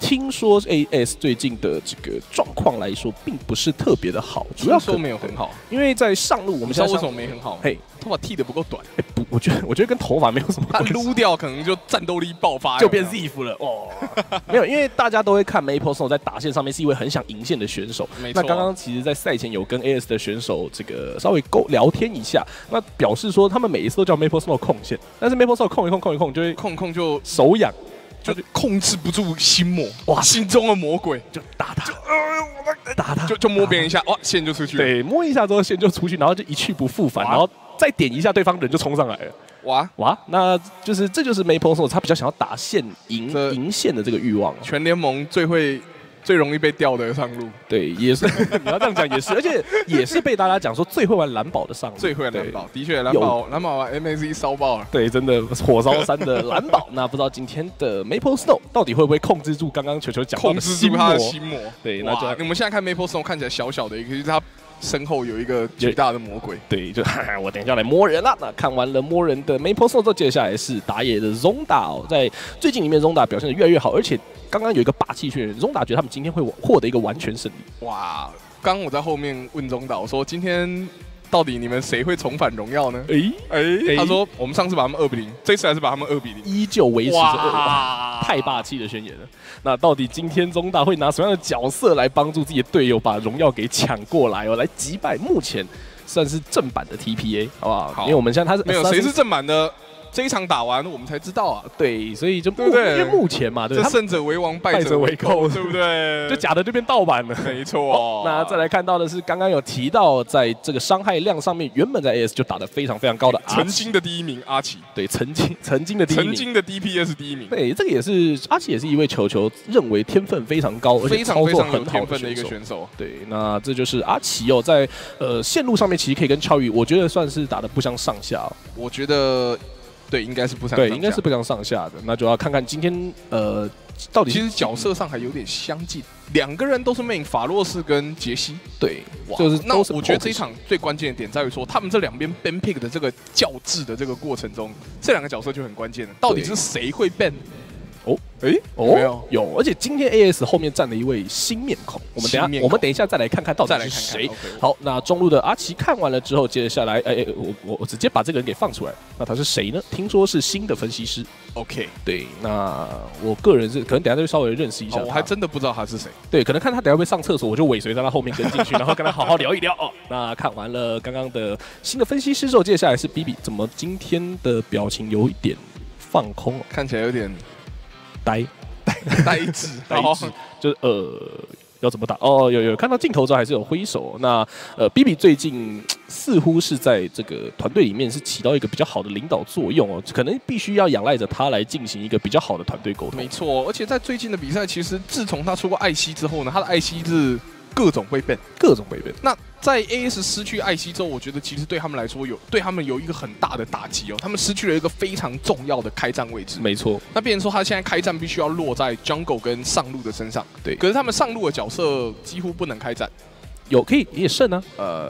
听说 AS 最近的这个状况来说，并不是特别的好，主要说没有很好，因为在上路我们现在为什么没很好？嘿，头发剃得不够短。哎，不，我觉得跟头发没有什么关系。他撸掉可能就战斗力爆发，就变 Zif 了哦。没有，因为大家都会看 Maple Snow 在打线上面是一位很想赢线的选手。那刚刚其实，在赛前有跟 AS 的选手这个稍微聊天一下，那表示说他们每一次都叫 Maple Snow 控线，但是 Maple Snow 控一控就会就手痒。 就控制不住心魔，哇！心中的魔鬼就打他，打他，就摸别人一下，哇，线就出去。对，摸一下之后线就出去，然后就一去不复返，然后再点一下对方人就冲上来了。哇哇，那就是这就是 Maple Snow 他比较想要打线赢线的这个欲望。全联盟最容易被掉的上路，对，也是你要这样讲也是，而且也是被大家讲说最会玩蓝宝的上路，最会蓝宝，的确蓝宝玩 MSC 烧爆了，对，真的火烧山的蓝宝。那不知道今天的 Maple Snow 到底会不会控制住刚刚球球讲到的心魔？控制住他的心魔，对，那就我们现在看 Maple Snow 看起来小小的一个，就是他身后有一个巨大的魔鬼，对，就哈哈我等一下来摸人啦。那看完了摸人的 Maple Snow 之后，接下来是打野的 Rondo 在最近里面 Rondo 表现的越来越好，而且。 刚刚有一个霸气训练，中打觉得他们今天会获得一个完全胜利。哇！刚我在后面问中打，我说今天到底你们谁会重返荣耀呢？他说我们上次把他们2-0，这次还是把他们2-0，依旧维持着2-0，太霸气的宣言了。那到底今天中打会拿什么样的角色来帮助自己的队友把荣耀给抢过来哦，来击败目前算是正版的 TPA， 好不好？好因为我们现在他是没有谁是正版的。 这一场打完，我们才知道啊。对，所以就对不对？因为目前嘛，对，胜者为王，败者为寇，对不对？就假的就变盗版了，没错、哦。那再来看到的是，刚刚有提到，在这个伤害量上面，原本在 AS 就打得非常非常高的阿奇，曾经的第一名阿奇，对，曾经的第一名，曾经的 DPS 第一名。对，这个也是阿奇，也是一位球球认为天分非常高，而且操作很好的一个选手。对，那这就是阿奇哦，在线路上面其实可以跟Chouie，我觉得算是打得不相上下、哦。我觉得。 对，应该是不相上下。对，应该是不相上下的。那就要看看今天到底。其实角色上还有点相近，两个人都是 main 法洛斯跟杰西。对，就是那我觉得这一场最关键的点在于说，他们这两边 ban pick 的这个较劲的这个过程中，这两个角色就很关键了。到底是谁会 ban？ 哦，哎，有，而且今天 AS 后面站了一位新面孔，我们等一下再来看看到底是谁。好，那中路的阿奇看完了之后，接下来，我直接把这个人给放出来，那他是谁呢？听说是新的分析师。OK， 对，那我个人是可能等一下就稍微认识一下，我还真的不知道他是谁。对，可能看他等一下会上厕所，我就尾随在他后面跟进去，然后跟他好好聊一聊哦。那看完了刚刚的新的分析师之后，接下来是 BB， 怎么今天的表情有一点放空、哦？看起来有点。 呆滞，就是要怎么打？哦，有看到镜头之后还是有挥手、哦。那BB 最近似乎是在这个团队里面是起到一个比较好的领导作用哦，可能必须要仰赖着他来进行一个比较好的团队沟通。没错，而且在最近的比赛，其实自从他出过艾希之后呢，他的艾希是各种被ban。那在 AS 失去艾希之后，我觉得其实对他们来说有一个很大的打击哦，他们失去了一个非常重要的开战位置。没错，那变成说他现在开战必须要落在 Jungle 跟上路的身上。对，可是他们上路的角色几乎不能开战，可以剩啊，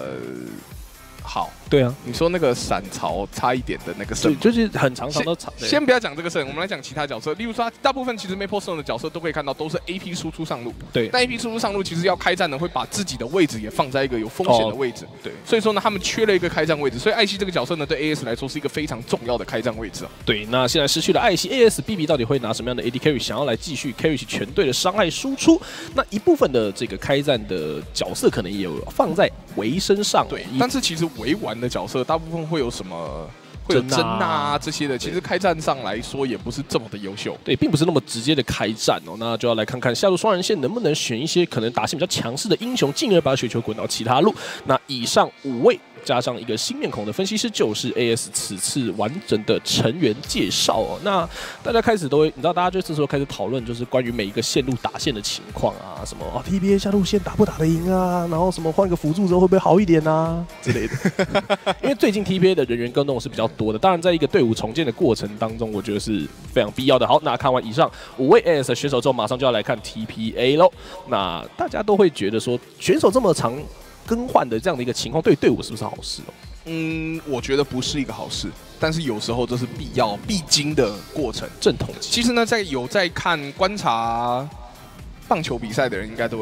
好，对啊，你说那个闪槽差一点的那个剩，就是很常都差。先不要讲这个剩，我们来讲其他角色。例如说，大部分其实 Maple Snow 的角色都可以看到都是 AP 输出上路。对，但 AP 输出上路其实要开战呢，会把自己的位置也放在一个有风险的位置。对，所以说呢，他们缺了一个开战位置，所以艾希这个角色呢，对 AS 来说是一个非常重要的开战位置啊。对，那现在失去了艾希 ，AS BB 到底会拿什么样的 AD carry 想要来继续 carry 全队的伤害输出？那一部分的这个开战的角色可能也有放在维身上。对，但是其实。 维玩的角色大部分会有什么？会有针啊这些的，其实开战上来说也不是这么的优秀，对，并不是那么直接的开战哦。那就要来看看下路双人线能不能选一些可能打线比较强势的英雄，进而把雪球滚到其他路。那以上5位。 加上一个新面孔的分析师，就是 AS 此次完整的成员介绍哦。那大家开始都会，你知道，大家就是说开始讨论，就是关于每一个线路打线的情况啊，什么啊 TPA 下路线打不打得赢啊，然后什么换个辅助之后会不会好一点啊之类的。因为最近 TPA 的人员更动是比较多的，当然在一个队伍重建的过程当中，我觉得是非常必要的。好，那看完以上5位 AS 的选手之后，马上就要来看 TPA 喽。那大家都会觉得说，选手这么长。 更换的这样的一个情况，对队伍是不是好事哦？我觉得不是一个好事。 但是有时候这是必经的过程，正统。其实呢，在看观察棒球比赛的人，应该都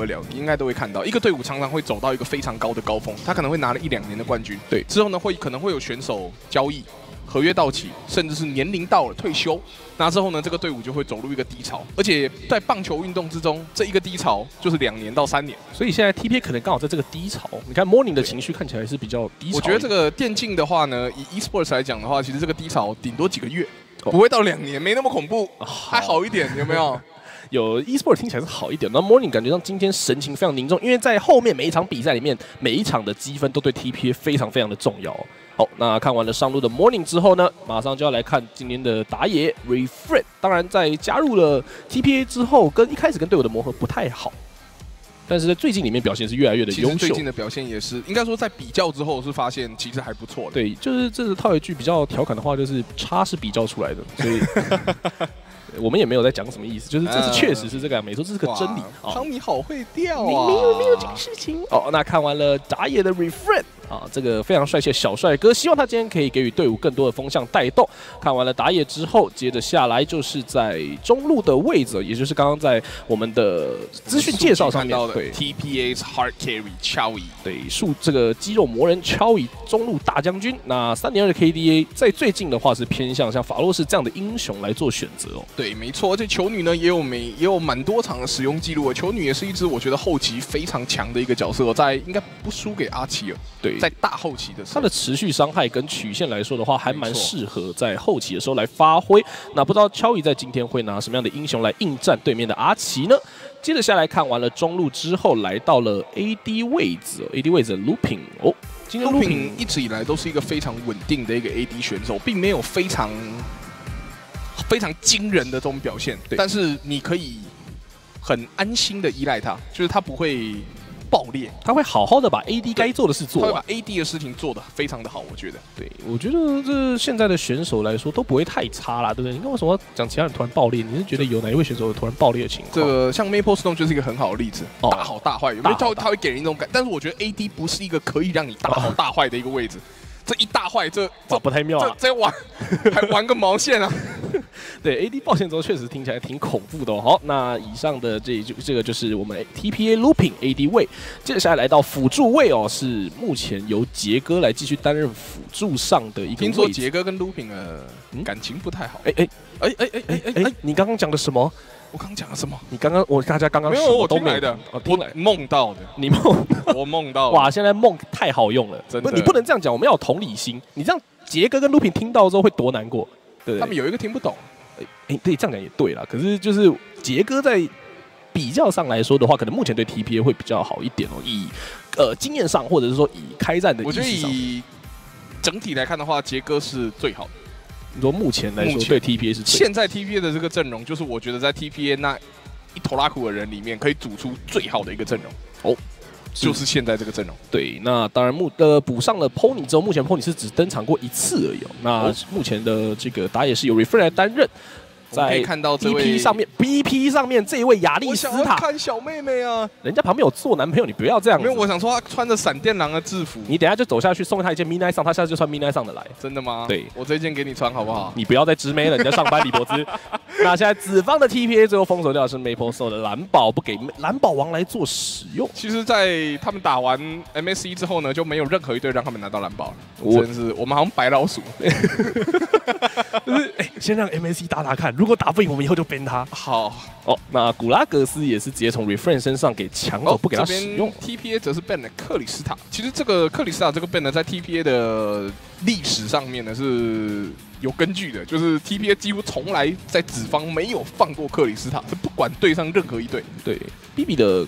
会看到，一个队伍常常会走到一个非常高的高峰，他可能会拿了1、2年的冠军。对，之后呢，可能会有选手交易、合约到期，甚至是年龄到了退休。那之后呢，这个队伍就会走入一个低潮，而且在棒球运动之中，这一个低潮就是2年到3年。所以现在 TPA 可能刚好在这个低潮。你看 Morning 的情绪看起来是比较低潮。我觉得这个电竞的话呢，以 esports 来讲的话，其实这个低潮顶多几个月，不会到2年，没那么恐怖，还好一点，有没有？有 esports 听起来是好一点，那 Morning 感觉上今天神情非常凝重，因为在后面每一场比赛里面，每一场的积分都对 TPA 非常的重要。 好，那看完了上路的 Morning 之后呢，马上就要来看今天的打野 Refrain。当然，在加入了 TPA 之后，跟一开始跟队友的磨合不太好，但是在最近里面表现是越来越的优秀。最近的表现也是，应该说在比较之后是发现其实还不错的。对，就是这是套一句比较调侃的话，就是差是比较出来的，所以。我们也没有在讲什么意思，就是这是确实是这个，没错，这是个真理。汤米好会钓啊！没有这个事情。哦，那看完了打野的 Refrain 啊，这个非常帅气的小帅哥，希望他今天可以给予队伍更多的风向带动。看完了打野之后，接着下来就是在中路的位置，也就是刚刚在我们的资讯介绍上面对 TPA's Hard Carry Chouie 对这个肌肉魔人 Chouie 中路大将军。那3.2的 KDA 在最近的话是偏向像法洛士这样的英雄来做选择哦。 对，没错，而且球女呢也有蛮多场的使用记录，球女也是一支我觉得后期非常强的一个角色，在应该不输给阿奇尔。对，在大后期的时候，她的持续伤害跟曲线来说的话，还蛮适合在后期的时候来发挥。那不知道Chouie在今天会拿什么样的英雄来应战对面的阿奇呢？ 接着下来看完了中路之后，来到了 AD 位置 ，AD 位置 Looping 哦，今天 Looping 一直以来都是一个非常稳定的一个 AD 选手，并没有非常惊人的这种表现，但是你可以很安心的依赖他，就是他不会爆裂，他会好好的把 AD 该做的事做完，他会把 AD 的事情做得非常的好，我觉得。对，我觉得这现在的选手来说都不会太差啦，对不对？你看为什么讲其他人突然爆裂？你是觉得有哪一位选手有突然爆裂的情况？这个像 Maple Snow 就是一个很好的例子，哦、大好大坏，因为他会给人一种感，但是我觉得 AD 不是一个可以让你大好大坏的一个位置。这一大坏，这不太妙啊！这玩还玩个毛线啊！对 ，AD 爆线之后确实听起来挺恐怖的哦。好，那以上的这个就是我们 TPA Looping AD 位，接下来来到辅助位哦，是目前由杰哥来继续担任辅助上的一个位置。听说杰哥跟 Looping 感情不太好。你刚刚讲的什么？ 我刚讲了什么？你刚刚大家刚刚没有我听来的，我梦到的，你梦我梦到哇！现在梦太好用了，真的。你不能这样讲，我们要有同理心。你这样杰哥跟Looping听到之后会多难过，对不对？他们有一个听不懂，对，这样讲也对啦。可是就是杰哥在比较上来说的话，可能目前对 TPA 会比较好一点哦。以经验上，或者是说以开战的，我觉得以整体来看的话，杰哥是最好的。 你说目前来说，对 TPA 是现在 TPA 的这个阵容，就是我觉得在 TPA 那一头拉苦的人里面，可以组出最好的一个阵容哦，就是现在这个阵容。对，那当然补上了 Pony 之后，目前 Pony 是只登场过一次而已哦。那目前的这个打野是由 Refrain 来担任，在 BP 上面 ，BP 上面这一位亚历斯塔，我想看小妹妹啊，人家旁边有做男朋友，你不要这样。没有，我想说她穿着闪电狼的制服，你等下就走下去送她一件 mini 上，她下次就穿 mini 上的来。真的吗？对，我这件给你穿好不好？你不要再直妹了，你在上班，李博姿。那现在紫方的 TPA 最后封锁掉的是 Maple Snow 的蓝宝，不给蓝宝王来做使用。其实，在他们打完 MSC 之后呢，就没有任何一队让他们拿到蓝宝了。真是，我们好像白老鼠。就是先让 MSC 打打看。 如果打不赢，我们以后就 ban 他。好哦，那古拉格斯也是直接从 Refrain 身上给抢走，不给他使用。TPA 则是 ban 了克里斯塔。其实这个克里斯塔这个 ban 呢，在 TPA 的历史上面呢是有根据的，就是 TPA 几乎从来在紫方没有放过克里斯塔，是不管对上任何一队。对 ，BB 的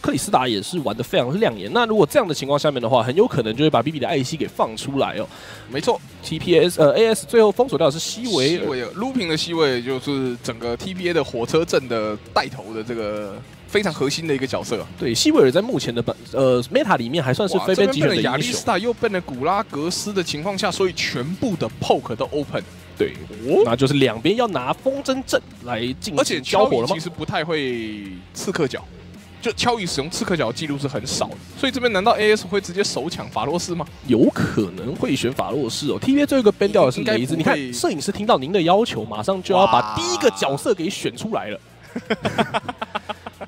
克里斯塔也是玩得非常亮眼。那如果这样的情况下面的话，很有可能就会把 BB 的艾希给放出来哦。没错 ，TPA AS 最后封锁掉的是西维尔 ，Looping 的西维尔就是整个 TPA 的火车阵的带头的这个非常核心的一个角色。对，西维尔在目前的Meta 里面还算是非常极的亚历斯塔，又变了古拉格斯的情况下，所以全部的 poke 都 open。对，哦、那就是两边要拿风筝阵来进行交火了吗？而且Chouie其实不太会刺客角。就敲鱼使用刺客角的记录是很少的，所以这边难道 AS 会直接手抢法洛斯吗？有可能会选法洛斯哦。TPA 最后一个 ban 掉的是雷兹，你看摄影师听到您的要求，马上就要把第一个角色给选出来了。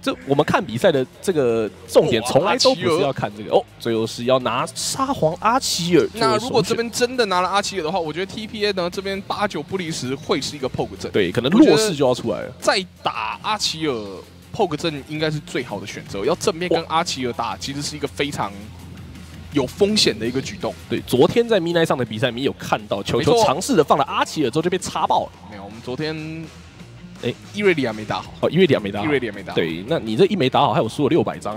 这我们看比赛的这个重点，从来都不是要看这个哦，最后是要拿沙皇阿奇尔。那如果这边真的拿了阿奇尔的话，我觉得 TPA 呢这边8、9不离10会是一个 poke 阵，对，可能弱势就要出来了。再打阿奇尔 poke 阵应该是最好的选择，要正面跟阿奇尔打，其实是一个非常有风险的一个举动。对，昨天在 Midnight 上的比赛，你有看到球球尝试的放了阿奇尔之后就被插爆了。没有，我们昨天。 哎，伊瑞利亚没打好哦，伊瑞利亚没打好，伊瑞利亚没打好。对，那你这一没打好，还有输了600张。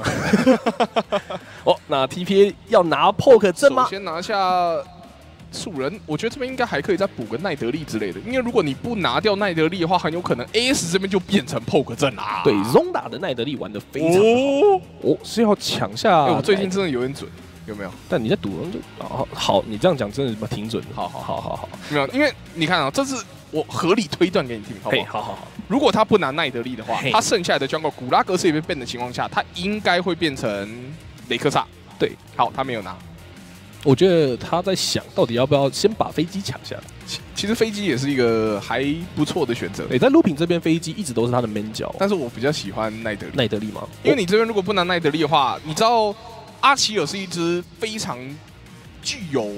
哦，那 TPA 要拿 poke 阵吗？先拿下素人，我觉得这边应该还可以再补个奈德利之类的，因为如果你不拿掉奈德利的话，很有可能 AS 这边就变成 poke 阵啦。对 ，Zonda 的奈德利玩得非常好，哦，是要抢下。哎，我最近真的有点准。 有没有？但你在赌龙就哦好，你这样讲真的挺准的。好，没有，因为你看啊，这是我合理推断给你听，好不好？好。如果他不拿奈德利的话，他剩下的jungle古拉格斯也被变的情况下，他应该会变成雷克萨。对，好，他没有拿。我觉得他在想到底要不要先把飞机抢下来。其实飞机也是一个还不错的选择。对，在Looping这边飞机一直都是他的 man 角，但是我比较喜欢奈德利。奈德利吗？因为你这边如果不拿奈德利的话，你知道。 阿奇尔是一只非常具有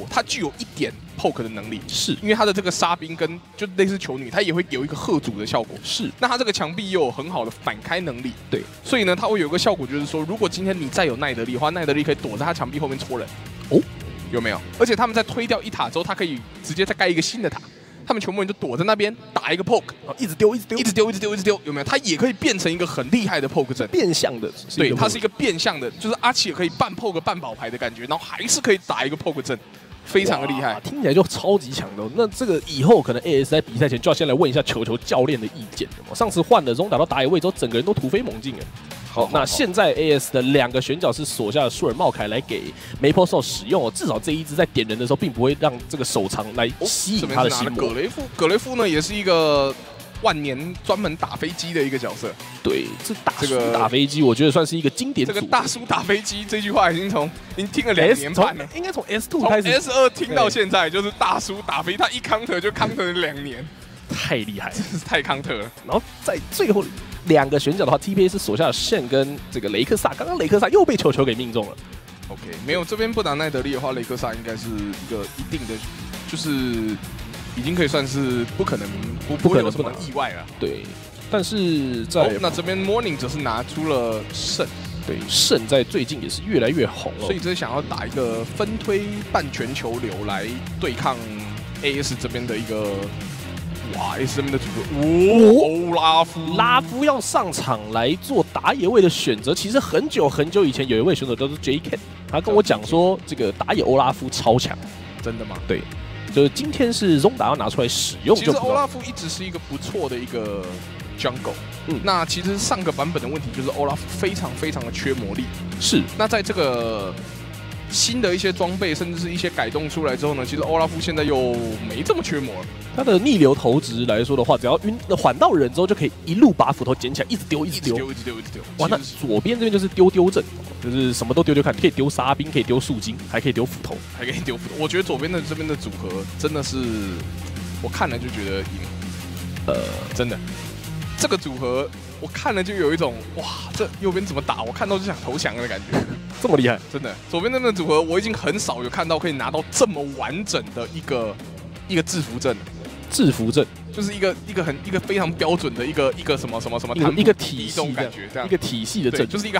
一点 poke 的能力，是因为他的这个沙兵跟就类似球女，他也会有一个吓阻的效果。是，那他这个墙壁也有很好的反开能力。对，所以呢，他会有一个效果，就是说，如果今天你再有奈德利的话，奈德利可以躲在他墙壁后面戳人。哦，有没有？而且他们在推掉一塔之后，他可以直接再盖一个新的塔。 他们全部人就躲在那边打一个 poke， 一直丢，一直丢，一直丢，一直丢，一直丢，有没有？它也可以变成一个很厉害的 poke 阵，变相的，对，它是一个变相的，就是阿奇也可以半 poke 半保牌的感觉，然后还是可以打一个 poke 阵，非常的厉害，听起来就超级强的、哦。那这个以后可能 AS 在比赛前就要先来问一下球球教练的意见，上次换了中打到打野位之后，整个人都突飞猛进哎。 好，那现在 AS 的2个选角是锁下的舒尔茂凯来给 Maple Snow 使用哦，至少这一支在点人的时候，并不会让这个手长来吸引他的心魔。葛雷夫呢，也是一个万年专门打飞机的一个角色。对，这大叔打飞机，我觉得算是一个经典。这个大叔打飞机这句话已经听了2年半了，应该从 S2 开始，从 S2 听到现在就是大叔打飞，他一counter就counter2年，太厉害，真是太counter了。然后在最后。 2个选角的话 ，TPA 是锁下的线跟这个雷克萨。刚刚雷克萨又被球球给命中了。OK， 没有，这边不打奈德利的话，雷克萨应该是一个一定的，就是已经可以算是不可能意外了。对，但是在、哦、那这边 Morning 则是拿出了圣，对，圣在最近也是越来越红了，所以这想要打一个分推半全球流来对抗 AS 这边的一个。 哇 ！AS 这边的主队，拉夫要上场来做打野位的选择。其实很久很久以前，有一位选手叫做 JK， 他跟我讲说，这个打野欧拉夫超强。真的吗？对，就是今天是Zonda要拿出来使用。其实欧拉夫一直是一个不错的一个 jungle。嗯，那其实上个版本的问题就是欧拉夫非常的缺魔力。是。那在这个。 新的一些装备，甚至是一些改动出来之后呢，其实欧拉夫现在又没这么缺魔了。他的逆流投掷来说的话，只要晕缓到人之后，就可以一路把斧头捡起来，一直丢，一直丢，一直丢，一直丢。哇，那左边这边就是丢丢阵，就是什么都丢丢看，可以丢沙兵，可以丢树精，还可以丢斧头，还可以丢斧头。我觉得左边的这边的组合真的是，我看了就觉得赢。真的，这个组合我看了就有一种哇，这右边怎么打？我看到就想投降的感觉。这么厉害，真的！左边那个组合，我已经很少有看到可以拿到这么完整的一个制服阵。制服阵就是一个非常标准的一个什么一个体系这种感觉，这样一个体系的阵，就是一个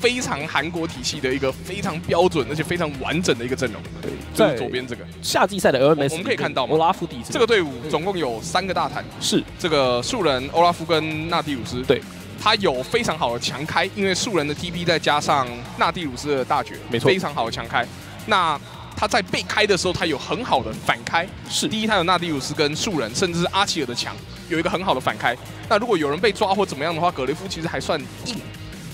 非常韩国体系的一个非常标准而且非常完整的一个阵容。对，在左边这个夏季赛的 LMS， 我们可以看到欧拉夫第一次这个队伍总共有3个大坦，是这个树人、欧拉夫跟纳蒂鲁斯。对。 他有非常好的强开，因为素人的 TP 再加上纳蒂鲁斯的大绝，没错，非常好的强开。那他在被开的时候，他有很好的反开。是，第一，他有纳蒂鲁斯跟素人，甚至是阿奇尔的强，有一个很好的反开。那如果有人被抓或怎么样的话，葛雷夫其实还算硬，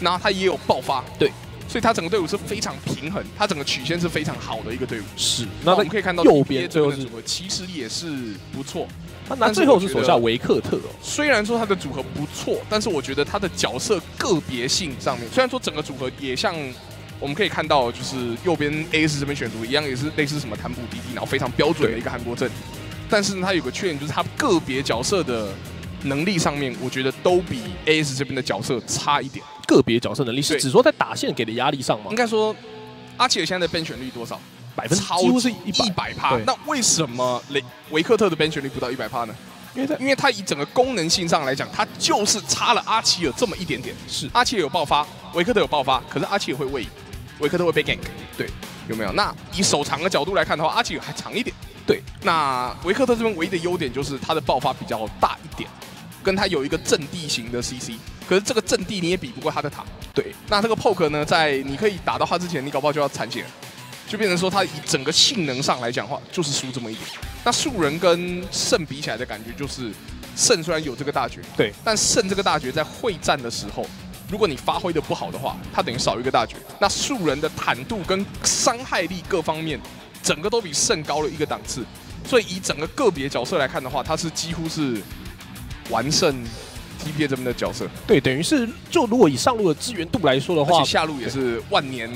然后他也有爆发。对。 所以他整个队伍是非常平衡，他整个曲线是非常好的一个队伍。是，那我们可以看到右边最后是骑士也是不错，他拿最后是手下维克特、哦，虽然说他的组合不错，但是我觉得他的角色个别性上面，虽然说整个组合也像我们可以看到，就是右边 AS 这边选组一样，也是类似什么弹补滴滴，然后非常标准的一个韩国阵，但是呢，他有个缺点就是他个别角色的能力上面，我觉得都比 AS 这边的角色差一点。个别角色能力是只说在打线给的压力上吗？应该说，阿奇尔现在的 ban 选率多少？几乎是100%。那为什么维克特的 ban 选率不到100%呢？因为他以整个功能性上来讲，他就是差了阿奇尔这么一点点。是阿奇尔有爆发，维克特有爆发，可是阿奇尔会位移，维克特会被 gank。对，有没有？那以手长的角度来看的话，阿奇尔还长一点。对，那维克特这边唯一的优点就是他的爆发比较大一点，跟他有一个阵地型的 CC。可是这个阵地你也比不过他的塔。对，那这个 poke 呢，在你可以打到他之前，你搞不好就要残血了。就变成说，他以整个性能上来讲的话，就是输这么一点。那树人跟圣比起来的感觉，就是圣虽然有这个大绝，对，但圣这个大绝在会战的时候，如果你发挥的不好的话，他等于少一个大绝。那树人的坦度跟伤害力各方面，整个都比圣高了一个档次。所以以整个个别角色来看的话，他是几乎是完胜 TPA 这边的角色。对，等于是就如果以上路的支援度来说的话，而且下路也是万年。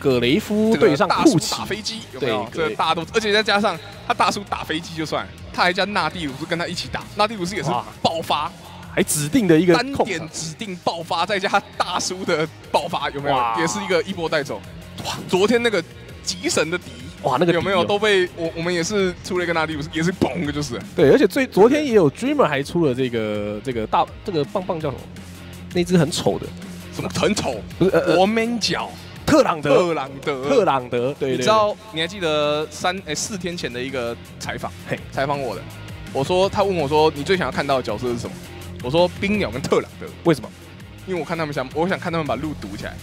葛雷夫对上库奇打飞机，有没有？这大家都，而且再加上他大叔打飞机就算了，他还加纳蒂鲁斯跟他一起打，纳蒂鲁斯也是爆发，还指定的一个单点指定爆发，再加他大叔的爆发，有没有？也是一个一波带走。哇，昨天那个极神的敌，哇，那个有没有都被我们也是出了一个纳蒂鲁斯，也是嘣的就是。对，而且昨天也有 Dreamer 还出了这个棒棒叫什么？那只很丑的，什么很丑？不是国门角。特朗德，对，你知道？你还记得4天前的一个采访？嘿，采访我的，我说他问我说你最想要看到的角色是什么？我说冰鸟跟特朗德，为什么？因为我想看他们把路堵起来。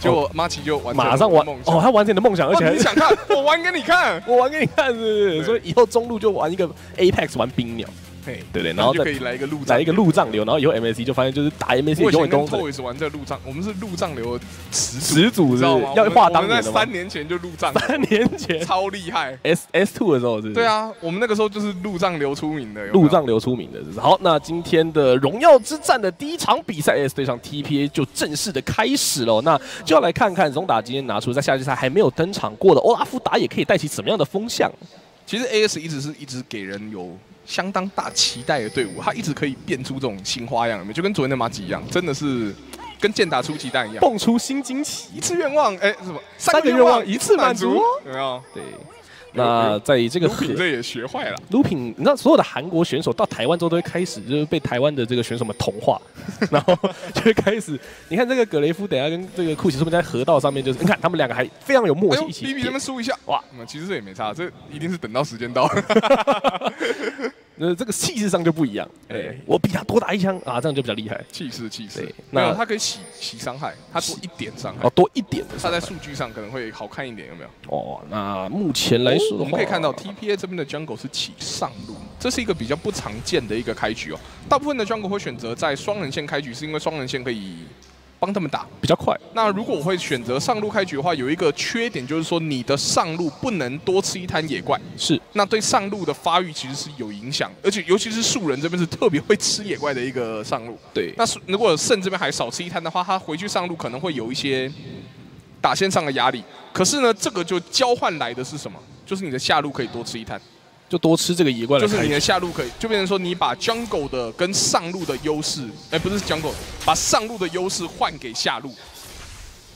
结果马奇就完成马上完梦想，哦，他完成你的梦想，而且你想看，我玩给你看，我玩给你看，是不是？所以以后中路就玩一个 Apex 玩冰鸟。对对，然后就可以来一个路障流，然后以后 MSC 就发现就是打 MSC 永远攻。Toyz 玩这路障，我们是路障流始祖，知道吗？要画当年的吗？3年前就路障，3年前超厉害。S2 的时候是？对啊，我们那个时候就是路障流出名的。路障流出名的，是。好，那今天的荣耀之战的第一场比赛 ，AS 对上 TPA 就正式的开始了。那就要来看看荣打今天拿出在夏季赛还没有登场过的欧拉夫达也可以带起什么样的风向。其实 AS 一直给人有相当大期待的队伍，他一直可以变出这种新花样，有没有？就跟昨天的马吉一样，真的是跟健打出鸡蛋一样，蹦出新惊奇。一次愿望，哎，什么？3个愿望一次满足，有没有？对。那在这个 Looping 这也学坏了 ，Looping， 你知道所有的韩国选手到台湾之后都会开始就是被台湾的这个选手们同化，然后就会开始，你看这个葛雷夫等下跟这个库奇是不是在河道上面就是，你看他们两个还非常有默契，一起。BB 他们输一下，哇，其实这也没差，这一定是等到时间到。这个气势上就不一样，哎，我比他多打1枪啊，这样就比较厉害。气势，那他可以洗伤害，他多一点伤害，哦，多一点的，他在数据上可能会好看一点，有没有？哦，那目前来说，我们可以看到 TPA 这边的 jungle 是起上路，这是一个比较不常见的一个开局哦。大部分的 jungle 会选择在双人线开局，是因为双人线可以帮他们打比较快。那如果我会选择上路开局的话，有一个缺点就是说你的上路不能多吃一滩野怪，是那对上路的发育其实是有影响，而且尤其是树人这边是特别会吃野怪的一个上路。对，那如果圣这边还少吃一滩的话，他回去上路可能会有一些打线上的压力。可是呢，这个就交换来的是什么？就是你的下路可以多吃一滩，就多吃这个野怪的。就是你的下路可以，就变成说你把 jungle 的跟上路的优势，哎，不是 jungle， 把上路的优势换给下路，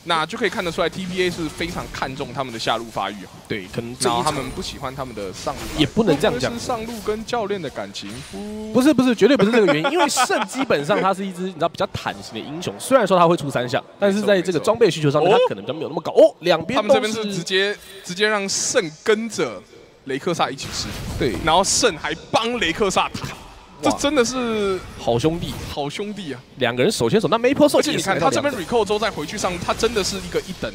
那就可以看得出来 TPA 是非常看重他们的下路发育。对，可能然后他们不喜欢他们的上路，也不能这样讲。是上路跟教练的感情不是，绝对不是这个原因。因为圣基本上他是一只你知道比较坦型的英雄，虽然说他会出3项，但是在这个装备需求上面他可能比较没有那么高。哦，两边他们这边是直接让圣跟着雷克萨一起吃，对，然后圣还帮雷克萨打，这真的是好兄弟啊！两个人手牵手，那 Maple Snow， 而且你看他这边 recall 之后再回去上，他真的是一个1等，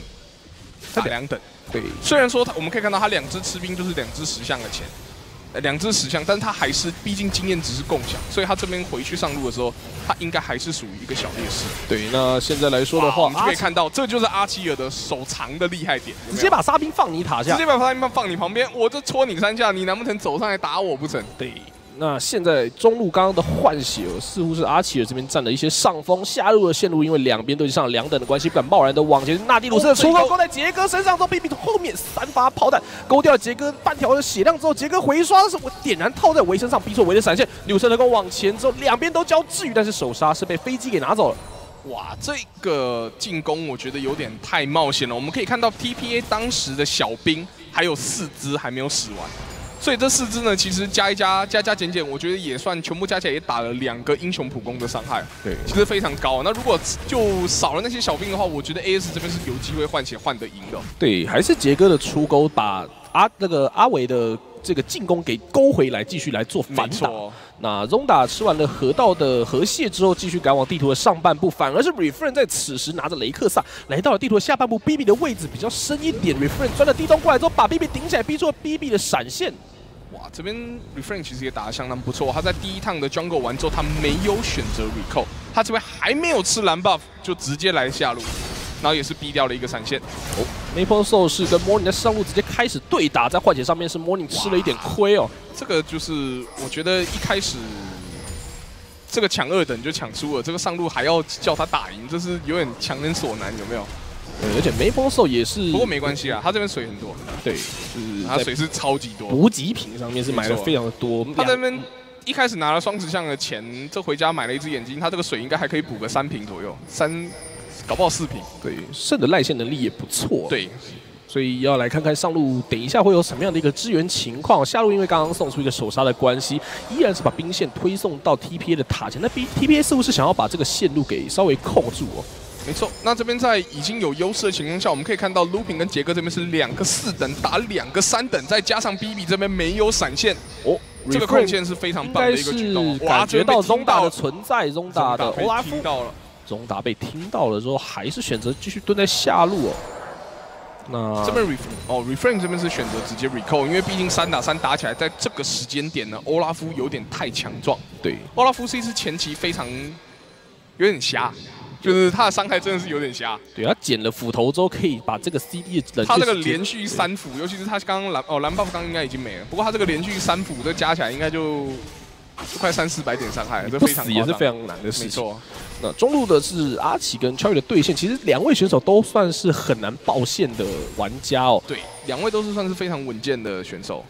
他2等，对。虽然说我们可以看到他2只吃兵就是2只10项的钱，2只10项，但是他还是毕竟经验值是共享，所以他这边回去上路的时候，他应该还是属于一个小劣势。对，那现在来说的话，我们就可以看到，这就是阿奇尔的手长的厉害点，直接把沙兵放你塔下，直接把沙兵放你旁边，我就戳你3下，你难不成走上来打我不成？对，那现在中路刚刚的换血，似乎是阿奇尔这边占了一些上风。下路的线路因为两边对上两等的关系，不敢贸然的往前。纳蒂鲁斯的出刀勾在杰哥身上之后，被后面三发炮弹勾掉杰哥半条的血量之后，杰哥回刷是点燃套在维身上，逼出维的闪现。柳生能够往前之后，两边都交治愈，但是首杀是被飞机给拿走了。 哇，这个进攻我觉得有点太冒险了。我们可以看到 TPA 当时的小兵还有4只还没有死完，所以这4只呢，其实加减，我觉得也算全部加起来也打了2个英雄普攻的伤害，对，其实非常高。那如果就少了那些小兵的话，我觉得 AS 这边是有机会换血换得赢的。对，还是杰哥的出钩把阿维的。 这个进攻给勾回来，继续来做反打。那 Ronda 吃完了河道的河蟹之后，继续赶往地图的上半部，反而是 Refrain 在此时拿着雷克萨来到了地图的下半部 ，BB 的位置比较深一点。Refrain 钻了地洞过来之后，把 BB 顶起来，逼出了 BB 的闪现。哇，这边 Refrain 其实也打得相当不错。他在第一趟的 Jungle 完之后，他没有选择 Recall， 他这边还没有吃蓝 buff， 就直接来下路。 然后也是逼掉了一个闪现。哦 ，Maple Snow 是跟 Morning 在上路直接开始对打，在换血上面是 Morning 吃了一点亏哦。这个就是我觉得一开始这个抢2等就抢输了，这个上路还要叫他打赢，这是有点强人所难，有没有？而且 Maple Snow 也是，不过没关系啊，他这边水很多。对，就是他水是超级多，补给品上面是买了非常的多。他这边。 一开始拿了双指向的钱，这回家买了一只眼睛，他这个水应该还可以补个3瓶左右，搞不好4瓶。对，剩的赖线能力也不错。对，所以要来看看上路等一下会有什么样的一个支援情况。下路因为刚刚送出一个首杀的关系，依然是把兵线推送到 TPA 的塔前。那 TPA 似乎是想要把这个线路给稍微控住哦。没错，那这边在已经有优势的情况下，我们可以看到 Looping 跟杰哥这边是2个4等打2个3等，再加上 BB 这边没有闪现哦。 这个控线是非常棒的一个举动，感觉到Ronda的存在，Ronda的欧拉夫，Ronda被听到了之后，还是选择继续蹲在下路哦。那这边 Refrain 这边是选择直接 recall， 因为毕竟3打3打起来，在这个时间点呢，欧拉夫有点太强壮。对，欧拉夫是一只前期非常有点瞎。 就是他的伤害真的是有点瞎，对他捡了斧头之后可以把这个 CD 的，他这个连续3斧，尤其是他刚刚蓝 buff 刚应该已经没了，不过他这个连续3斧这加起来应该就快300-400点伤害了，这非常也是非常难的事情。没错，那中路的是阿奇跟 Chouie 的对线，其实2位选手都算是很难爆线的玩家哦。对，2位都是算是非常稳健的选手。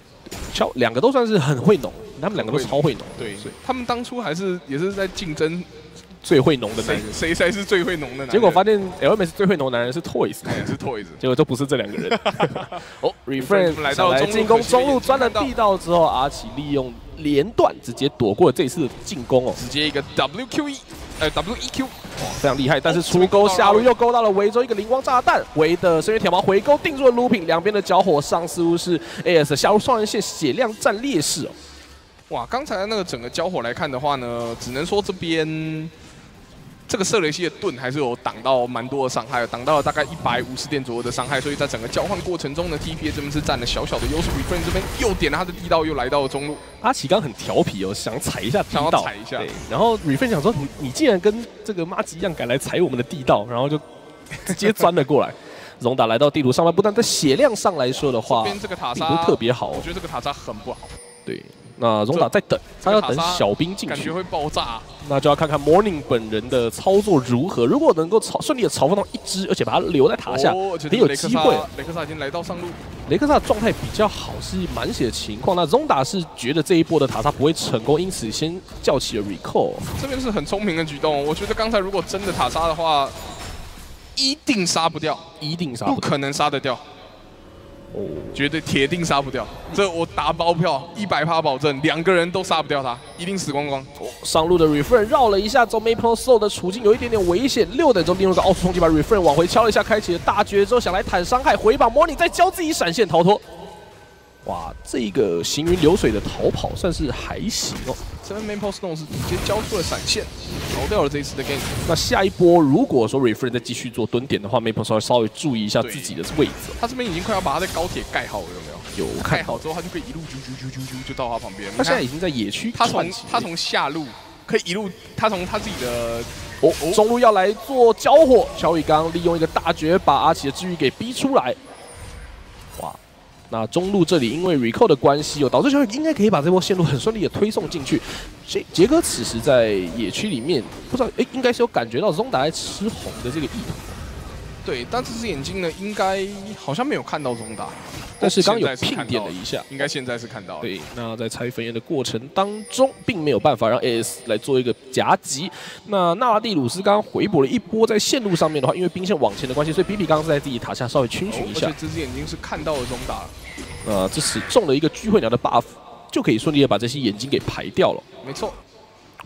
2个都算是很会农，他们2个都超会农。对，他们当初也是在竞争。 最会农的男人，谁才是最会农的男人？结果发现 LMS 最会农男人是 Toyz， 是 Toyz， 结果都不是这2个人。哦 ，Refrain 来到进攻中路钻了地道之后，阿奇利用连段直接躲过这次进攻哦，直接一个 WEQ， 非常厉害。但是出钩下路又勾到了维州一个灵光炸弹，维的深渊铁矛回勾定住了 Looping， 两边的交火上似乎是 AS 下路双人线血量占劣势哦。哇，刚才那个整个交火来看的话呢，只能说这边。 这个瑟雷西的盾还是有挡到蛮多的伤害，挡到了大概150点左右的伤害，所以在整个交换过程中呢 ，TPA 这边是占了小小的优势。Refrain 这边又点了他的地道，又来到了中路。阿奇刚很调皮哦，想踩一下地道，想要踩一下。然后 Refrain 想说你竟然跟这个妈吉一样敢来踩我们的地道，然后就直接钻了过来。Ronda 来到地图上半部，但在血量上来说的话，这边这个塔莎并不特别好、哦。我觉得这个塔莎很不好。对。 那Ronda在等，他要等小兵进去，感觉会爆炸。那就要看看 Morning 本人的操作如何。如果能够顺利的嘲讽到1只，而且把他留在塔下，很有机会。雷克萨已经来到上路，雷克萨状态比较好，是满血的情况。那Ronda是觉得这一波的塔莎不会成功，因此先叫起了 recall。这边是很聪明的举动，我觉得刚才如果真的塔莎的话，一定杀不掉，一定杀不可能杀得掉。 绝对铁定杀不掉，这我打包票，100%保证，2个人都杀不掉他，一定死光光。上路的 Refrain 绕了一下，走 Maple Snow 的处境有一点点危险。6等中进入个奥数冲击，把 Refrain 往回敲了一下，开启了大绝之后想来坦伤害，回绑 Morning 再教自己闪现逃脱。哇，这个行云流水的逃跑算是还行哦。这边 Maple Snow 是直接交出了闪现，逃掉了这一次的 game。那下一波如果说 Refrain 再继续做蹲点的话 ，Maple Snow 稍微注意一下自己的位置、哦。他这边已经快要把他的高铁盖好了，有没有？有盖好之后，他就可以一路啾啾就到他旁边。他现在已经在野区，他从下路可以一路，他从他自己的。 中路要来做交火，小雨刚利用一个大绝把阿奇的治愈给逼出来。 那那中路这里因为 recall 的关系哦，导致小野应该可以把这波线路很顺利的推送进去。杰哥此时在野区里面，不知道应该是有感觉到宗达在吃红的这个意图。 对，但这只眼睛呢，应该好像没有看到宗达，但是刚有ping点了一下，应该现在是看到了。对，那在拆分烟的过程当中，并没有办法让 AS 来做一个夹击。那纳拉蒂鲁斯刚刚回补了一波，在线路上面的话，因为兵线往前的关系，所以 BB 刚刚是在自己塔下稍微逡巡一下。而且这只眼睛是看到了宗达，这次中了一个聚会鸟的 buff， 就可以顺利的把这些眼睛给排掉了。没错。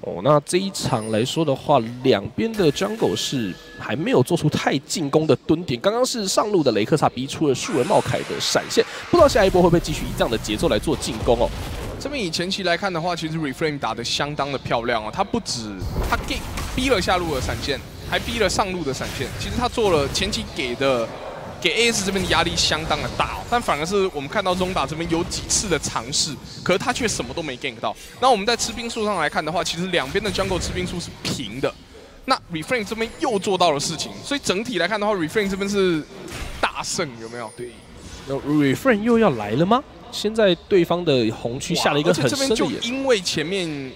哦，那这一场来说的话，两边的 jungle 是还没有做出太进攻的蹲点。刚刚是上路的雷克萨逼出了树人帽凯的闪现，不知道下一波会不会继续以这样的节奏来做进攻哦。这边以前期来看的话，其实 Refrain 打得相当的漂亮哦，他不止他给逼了下路的闪现，还逼了上路的闪现。其实他做了前期给 AS 这边的压力相当的大，哦，但反而是我们看到宗达这边有几次的尝试，可是他却什么都没 gank 到。那我们在吃兵数上来看的话，其实两边的 jungle 吃兵数是平的。那 Refrain 这边又做到了事情，所以整体来看的话 ，Refrain 这边是大胜，有没有？对，那 Refrain 又要来了吗？现在对方的红区下了一个很深的眼，而且这边就因为前面。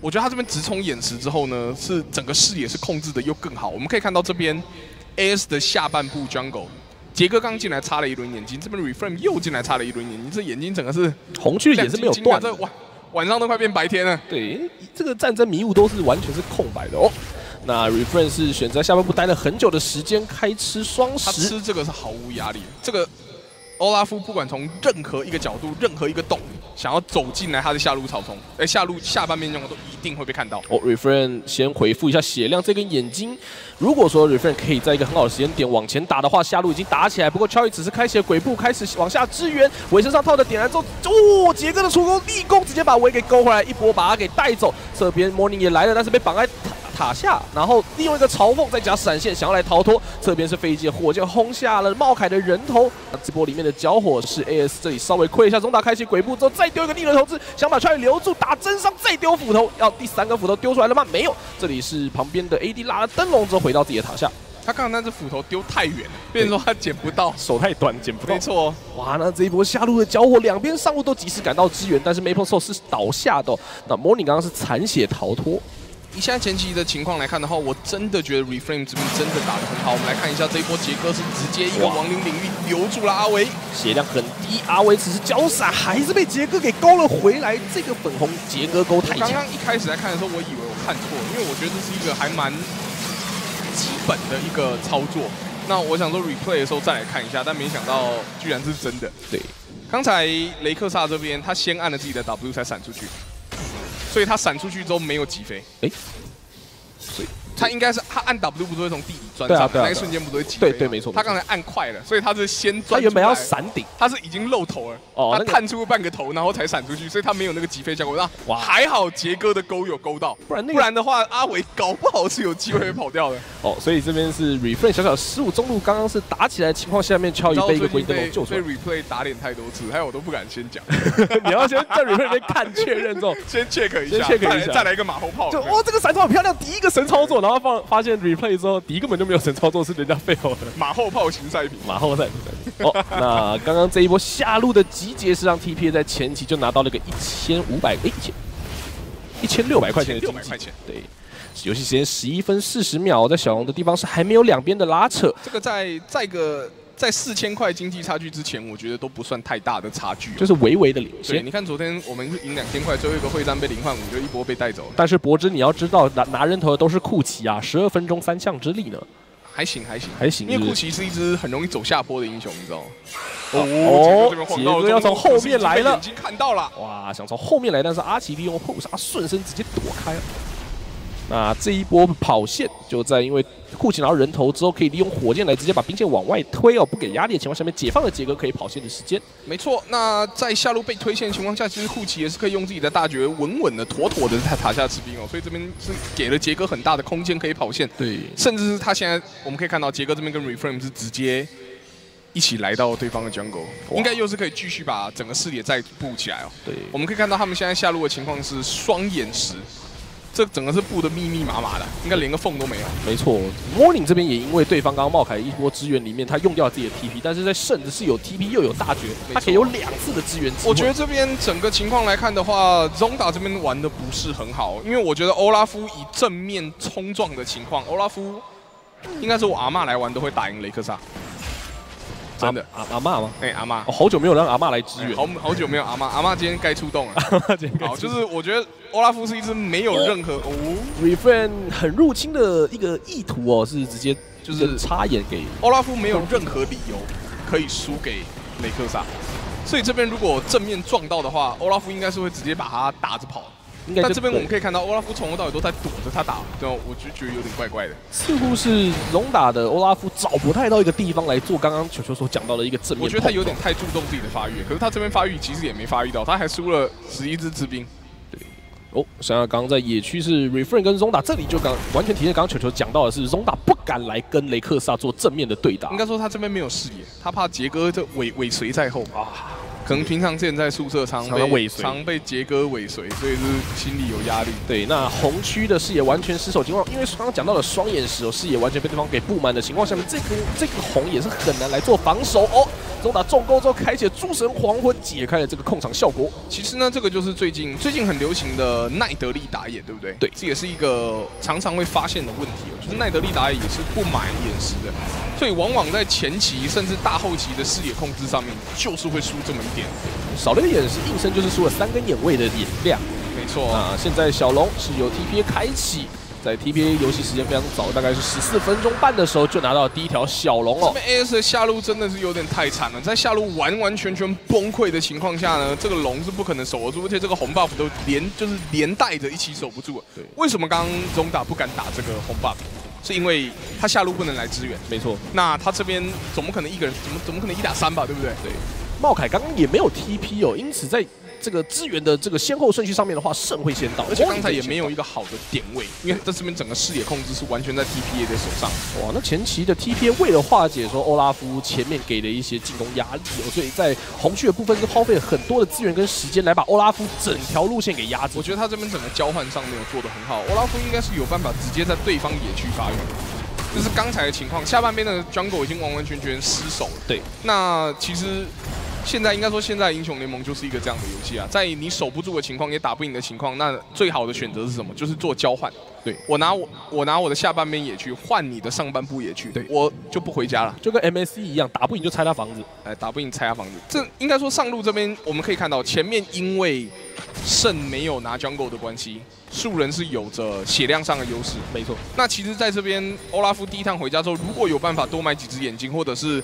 我觉得他这边直冲眼石之后呢，是整个视野是控制的又更好。我们可以看到这边 AS 的下半部 jungle， 杰哥刚进来插了一轮眼睛，这边 Reframe 又进来插了一轮眼睛，这眼睛整个是红区的眼是没有断的，晚上都快变白天了。对，这个战争迷雾都是完全是空白的哦。那 Reframe 是选择下半部待了很久的时间，开吃双十，他吃这个是毫无压力。这个欧拉夫不管从任何一个角度，任何一个洞。 想要走进来他的下路草丛，下路下半边用的都一定会被看到。哦 ，Refrain 先回复一下血量，这根眼睛，如果说 Refrain 可以在一个很好的时间点往前打的话，下路已经打起来。不过 Chouie 只是开启了鬼步，开始往下支援，韦身上套的点燃之后，哦，杰哥的出攻立功，直接把韦给勾回来，一波把他给带走。这边 Morning 也来了，但是被绑在塔下，然后利用一个嘲讽再加闪现，想要来逃脱。这边是飞机的火箭轰下了茂凯的人头。直播里面的交火是 AS 这里稍微亏一下，宗达开启鬼步之后再。 丢一个逆流投掷，想把Chouie留住，打真伤，再丢斧头，要第三根斧头丢出来了吗？没有，这里是旁边的 AD 拉了灯笼之后回到自己的塔下。他刚刚那只斧头丢太远了，变成说他捡不到，手太短捡不到。没错，哦，哇，那这一波下路的交火，两边上路都及时赶到支援，但是 Maple Snow 是倒下的，哦。那 Morning 刚刚是残血逃脱。以现在前期的情况来看的话，我真的觉得 Reframe 这边真的打得很好。我们来看一下这一波杰哥是直接一个亡灵领域留住了阿维，血量很低，阿维只是交闪，还是被杰哥给勾了回来。这个粉红杰哥勾太强。刚刚一开始在看的时候，我以为我看错，因为我觉得这是一个还蛮基本的一个操作。那我想说 replay 的时候再来看一下，但没想到居然是真的。对，刚才雷克萨这边他先按了自己的 W 才闪出去。 所以他闪出去之后没有击飞，所以他应该是他按 W 不是会从地底钻上，那一瞬间不是会击飞？对，没错。他刚才按快了，所以他是先钻。他原本要闪顶，他是已经露头了，他探出半个头，然后才闪出去，所以他没有那个击飞效果。那还好杰哥的勾有勾到，不然的话阿伟搞不好是有机会跑掉的。哦，所以这边是 Refrain 小小失误，中路刚刚是打起来的情况下面Chouie被一个回灯笼救出来。被 Replay 打脸太多次，还有我都不敢先讲。你要先在 Replay 边看确认之后，先 check 一下，再来一个马后炮。就哇，这个闪超很漂亮，第一个神操作，然后发现 replay 之后，第一根本就没有神操作，是人家废后的马后炮型赛品，马后赛品。哦，那刚刚这一波下路的集结是让 TPA 在前期就拿到了个1500，1600块钱的经济。对，游戏时间11分40秒，在小龙的地方是还没有两边的拉扯。这个在4000块经济差距之前，我觉得都不算太大的差距，就是微微的领先。对，你看昨天我们赢2000块，最后一个会战被0换5，就一波被带走了。但是柏芝，你要知道拿人头的都是库奇啊，12分钟3项之力呢，还行。因为库奇是一只很容易走下坡的英雄，你知道吗？哦，杰哥要从后面来了，已经看到了。哇，想从后面来，但是阿奇利用后杀顺身直接躲开了。 那这一波跑线就在因为库奇拿到人头之后，可以利用火箭来直接把兵线往外推哦，不给压力的情况下面，解放了杰哥可以跑线的时间。没错，那在下路被推线的情况下，其实库奇也是可以用自己的大绝稳稳的、妥妥的在塔下吃兵哦，所以这边是给了杰哥很大的空间可以跑线。对，甚至是他现在我们可以看到杰哥这边跟 Reframe 是直接一起来到对方的 jungle， 应该又是可以继续把整个视野再布起来哦。对，我们可以看到他们现在下路的情况是双眼石。这整个是布的密密麻麻的，应该连个缝都没有。没错 ，Morning 这边也因为对方刚刚茂凯一波支援里面，他用掉了自己的 TP， 但是在圣的是有 TP 又有大绝，他可以有2次的支援。我觉得这边整个情况来看的话 ，Zonda 这边玩的不是很好，因为我觉得欧拉夫以正面冲撞的情况，欧拉夫应该是我阿嬷来玩都会打赢雷克萨。 真的阿嬷吗？哎，阿嬷，我好久没有让阿嬷来支援，好久没有阿嬷，阿嬷今天该出动了。好，就是我觉得欧拉夫是一只没有任何Refrain 很入侵的一个意图哦，是直接就是插眼给欧拉夫，没有任何理由可以输给雷克萨，所以这边如果正面撞到的话，欧拉夫应该是会直接把他打着跑。 但这边我们可以看到，欧拉夫从头到尾都在躲着他打，对吧？我就觉得有点怪怪的。似乎是龙打的欧拉夫找不太到一个地方来做刚刚球球所讲到的一个正面。我觉得他有点太注重自己的发育，可是他这边发育其实也没发育到，他还输了11只之兵。对，哦，想想刚刚在野区是 Refrain 跟龙打，这里就刚完全体现刚刚球球讲到的是龙打不敢来跟雷克萨做正面的对打。应该说他这边没有视野，他怕杰哥这尾随在后啊。 可能平常之前在宿舍常被杰哥尾随，所以是心里有压力。对，那红区的视野完全失守情况，因为刚刚讲到了双眼石，视野完全被对方给布满的情况下面，这个红也是很难来做防守哦。中打重钩之后，开启了诸神黄昏，解开了这个控场效果。其实呢，这个就是最近很流行的奈德利打野，对不对？对，这也是一个常常会发现的问题哦，就是奈德利打野也是不买眼石的，所以往往在前期甚至大后期的视野控制上面，就是会输这么一点。 少了一个眼石，硬生就是输了3根眼位的眼量。没错啊，现在小龙是由 TPA 开启，在 TPA 游戏时间非常早，大概是14分钟半的时候就拿到第一条小龙哦。这边 AS 的下路真的是有点太惨了，在下路完全崩溃的情况下呢，这个龙是不可能守得住，而且这个红 buff 都连带着一起守不住。对，为什么刚刚Zonda不敢打这个红 buff？ 是因为他下路不能来支援。没错，那他这边总不可能一个人怎么可能1打3吧，对不对？对。 茂凯刚刚也没有 TP 哦，因此在这个支援的这个先后顺序上面的话，胜会先到，而且刚才也没有一个好的点位，因为在这边整个视野控制是完全在 TPA 的手上。哇，那前期的 TPA 为了化解说欧拉夫前面给的一些进攻压力哦，所以在红区的部分是耗费了很多的资源跟时间来把欧拉夫整条路线给压制。我觉得他这边整个交换上没有做得很好，欧拉夫应该是有办法直接在对方野区发育。 就是刚才的情况，下半边的 jungle 已经完全失守了。对，那其实现在应该说，现在英雄联盟就是一个这样的游戏啊，在你守不住的情况，也打不赢的情况，那最好的选择是什么？就是做交换。对，我拿我的下半边野区换你的上半部野区，对，我就不回家了，就跟 MSC 一样，打不赢就拆他房子，哎，打不赢拆他房子。这应该说上路这边我们可以看到，前面因为圣没有拿 jungle 的关系。 树人是有着血量上的优势，没错。那其实，在这边欧拉夫第一趟回家之后，如果有办法多买几只眼睛，或者是